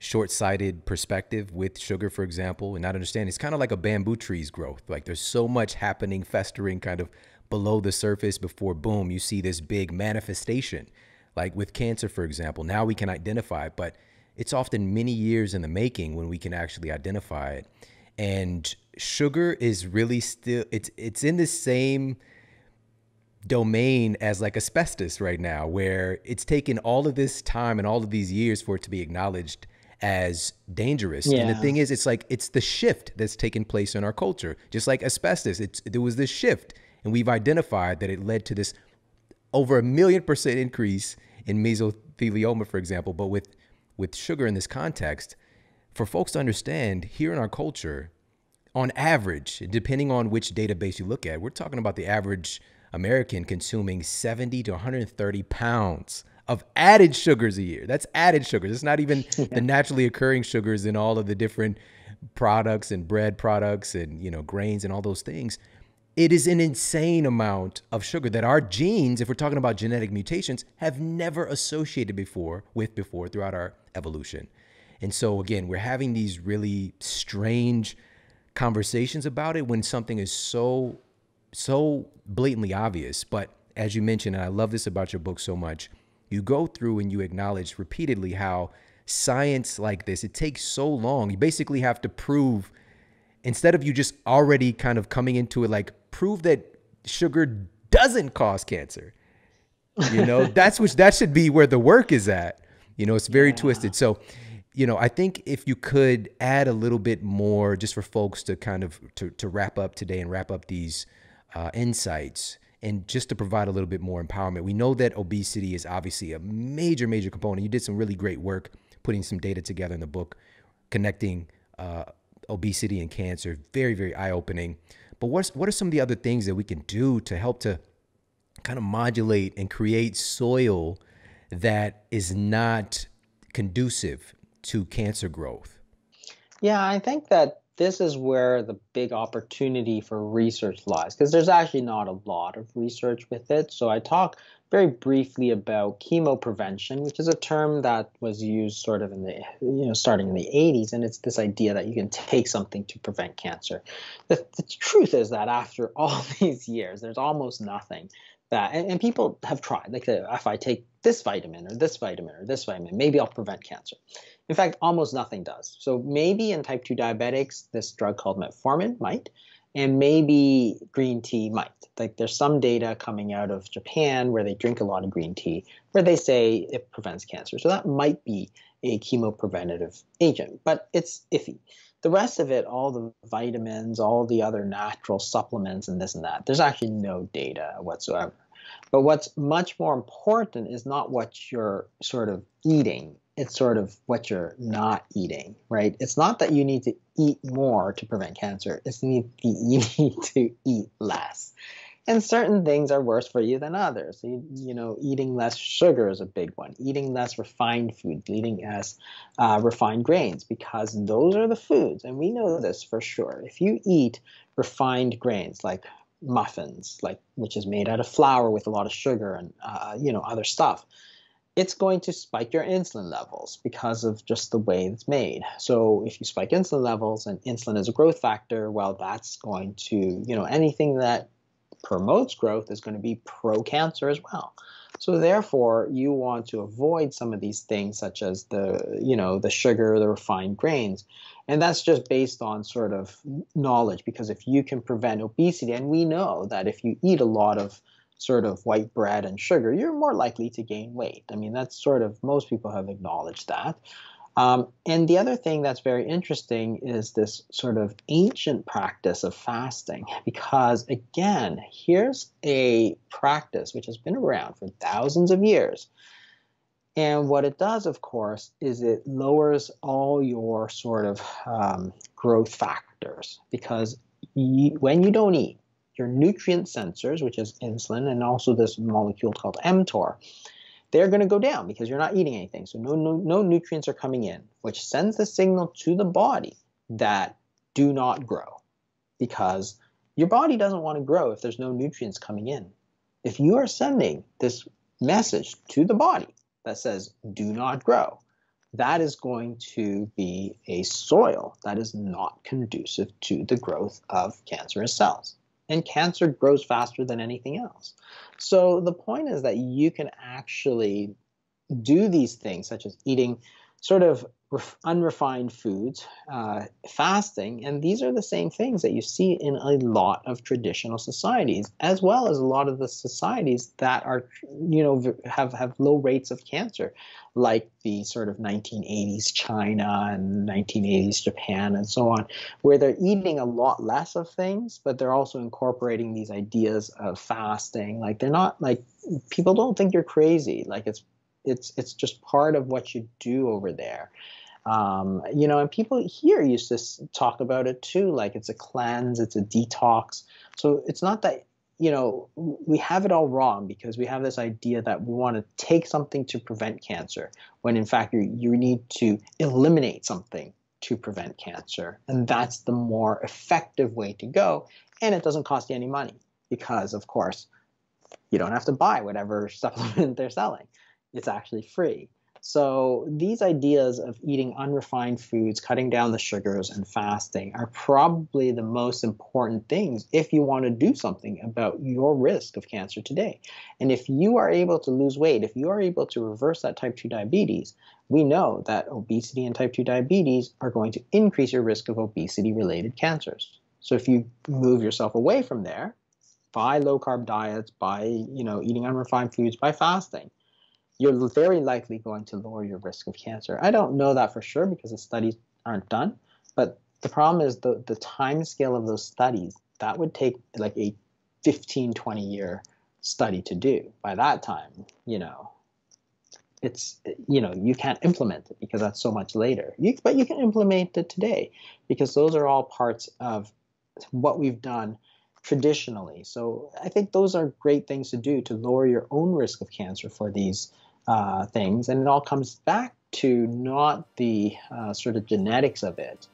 short-sighted perspective with sugar, for example, and not understanding, it's kind of like a bamboo tree's growth. Like, there's so much happening, festering kind of below the surface before, boom, you see this big manifestation. Like with cancer, for example, now we can identify it, but it's often many years in the making when we can actually identify it. And sugar is really still, it's in the same domain as like asbestos right now, where it's taken all of this time and all of these years for it to be acknowledged as dangerous. Yeah. And the thing is, it's like, it's the shift that's taken place in our culture. Just like asbestos, there was this shift, and we've identified that it led to this over 1,000,000% increase in mesothelioma, for example. But with sugar in this context, for folks to understand, here in our culture, on average, depending on which database you look at, we're talking about the average American consuming 70 to 130 pounds of added sugars a year. That's added sugars. It's not even the naturally occurring sugars in all of the different products and bread products and, grains and all those things. It is an insane amount of sugar that our genes, if we're talking about genetic mutations, have never associated before throughout our evolution. And so again, we're having these really strange conversations about it when something is so blatantly obvious. But as you mentioned, and I love this about your book so much, you go through and you acknowledge repeatedly how science like this, it takes so long. You basically have to prove, instead of you just already kind of coming into it, like prove that sugar doesn't cause cancer. You know, that should be where the work is at. You know, it's very twisted. So, you know, I think if you could add a little bit more just for folks to kind of, to wrap up today and wrap up these insights and just to provide a little bit more empowerment. We know that obesity is obviously a major, major component. You did some really great work putting some data together in the book, connecting obesity and cancer, very, very eye-opening. But what are some of the other things that we can do to help to kind of modulate and create soil that is not conducive to cancer growth? Yeah, I think that this is where the big opportunity for research lies, because there's actually not a lot of research with it. So I talk very briefly about chemo prevention, which is a term that was used sort of in the, starting in the 80s. And it's this idea that you can take something to prevent cancer. The truth is that after all these years, there's almost nothing that, and people have tried, like, if I take this vitamin or this vitamin or this vitamin, maybe I'll prevent cancer. In fact, almost nothing does. So maybe in type 2 diabetics, this drug called metformin might. And maybe green tea might. Like, there's some data coming out of Japan where they drink a lot of green tea, where they say it prevents cancer. So that might be a chemopreventative agent, but it's iffy. The rest of it, all the vitamins, all the other natural supplements and this and that, there's actually no data whatsoever. But what's much more important is not what you're sort of eating. It's sort of what you're not eating, right? It's not that you need to eat more to prevent cancer. It's you need to eat less. And certain things are worse for you than others. You know, eating less sugar is a big one. Eating less refined foods, eating less refined grains, because those are the foods. And we know this for sure. If you eat refined grains like muffins, which is made out of flour with a lot of sugar and, other stuff, it's going to spike your insulin levels because of just the way it's made. So if you spike insulin levels, and insulin is a growth factor, well, that's going to, anything that promotes growth is going to be pro-cancer as well. So therefore, you want to avoid some of these things such as the, the sugar, the refined grains. And that's just based on sort of knowledge, because if you can prevent obesity, and we know that if you eat a lot of sort of white bread and sugar, you're more likely to gain weight. I mean, that's sort of, most people have acknowledged that. And the other thing that's very interesting is this sort of ancient practice of fasting, because again, here's a practice which has been around for thousands of years. And what it does, of course, is it lowers all your sort of growth factors, because when you don't eat, your nutrient sensors, which is insulin, and also this molecule called mTOR, they're going to go down because you're not eating anything. So no nutrients are coming in, which sends the signal to the body that do not grow, because your body doesn't want to grow if there's no nutrients coming in. If you are sending this message to the body that says do not grow, that is going to be a soil that is not conducive to the growth of cancerous cells. And cancer grows faster than anything else. So the point is that you can actually do these things, such as eating sort of unrefined foods, fasting, and these are the same things that you see in a lot of traditional societies, as well as a lot of the societies that are, have low rates of cancer, like the sort of 1980s China and 1980s Japan and so on, where they're eating a lot less of things, but they're also incorporating these ideas of fasting. Like, they're not, like, people don't think you're crazy. Like, it's just part of what you do over there. And people here used to talk about it too, like it's a cleanse, it's a detox. So it's not that, we have it all wrong, because we have this idea that we want to take something to prevent cancer, when in fact you need to eliminate something to prevent cancer. And that's the more effective way to go. And it doesn't cost you any money because, of course, you don't have to buy whatever supplement they're selling. It's actually free. So these ideas of eating unrefined foods, cutting down the sugars, and fasting are probably the most important things if you want to do something about your risk of cancer today. And if you are able to lose weight, if you are able to reverse that type 2 diabetes, we know that obesity and type 2 diabetes are going to increase your risk of obesity-related cancers. So if you move yourself away from there, by low-carb diets, by eating unrefined foods, by fasting, you're very likely going to lower your risk of cancer. I don't know that for sure because the studies aren't done, but the problem is the time scale of those studies, that would take like a 15, 20-year study to do. By that time, you can't implement it because that's so much later. But you can implement it today because those are all parts of what we've done traditionally. So I think those are great things to do to lower your own risk of cancer for these things. And it all comes back to not the sort of genetics of it,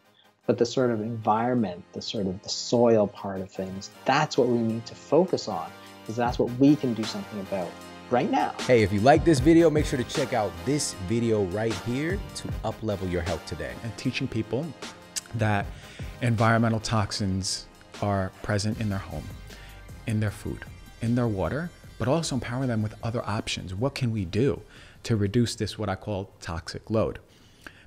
but the sort of environment, the sort of the soil part of things. That's what we need to focus on, because that's what we can do something about right now. Hey, if you like this video, make sure to check out this video right here to uplevel your health today. And teaching people that environmental toxins are present in their home, in their food, in their water, but also empower them with other options. What can we do to reduce this, what I call toxic load?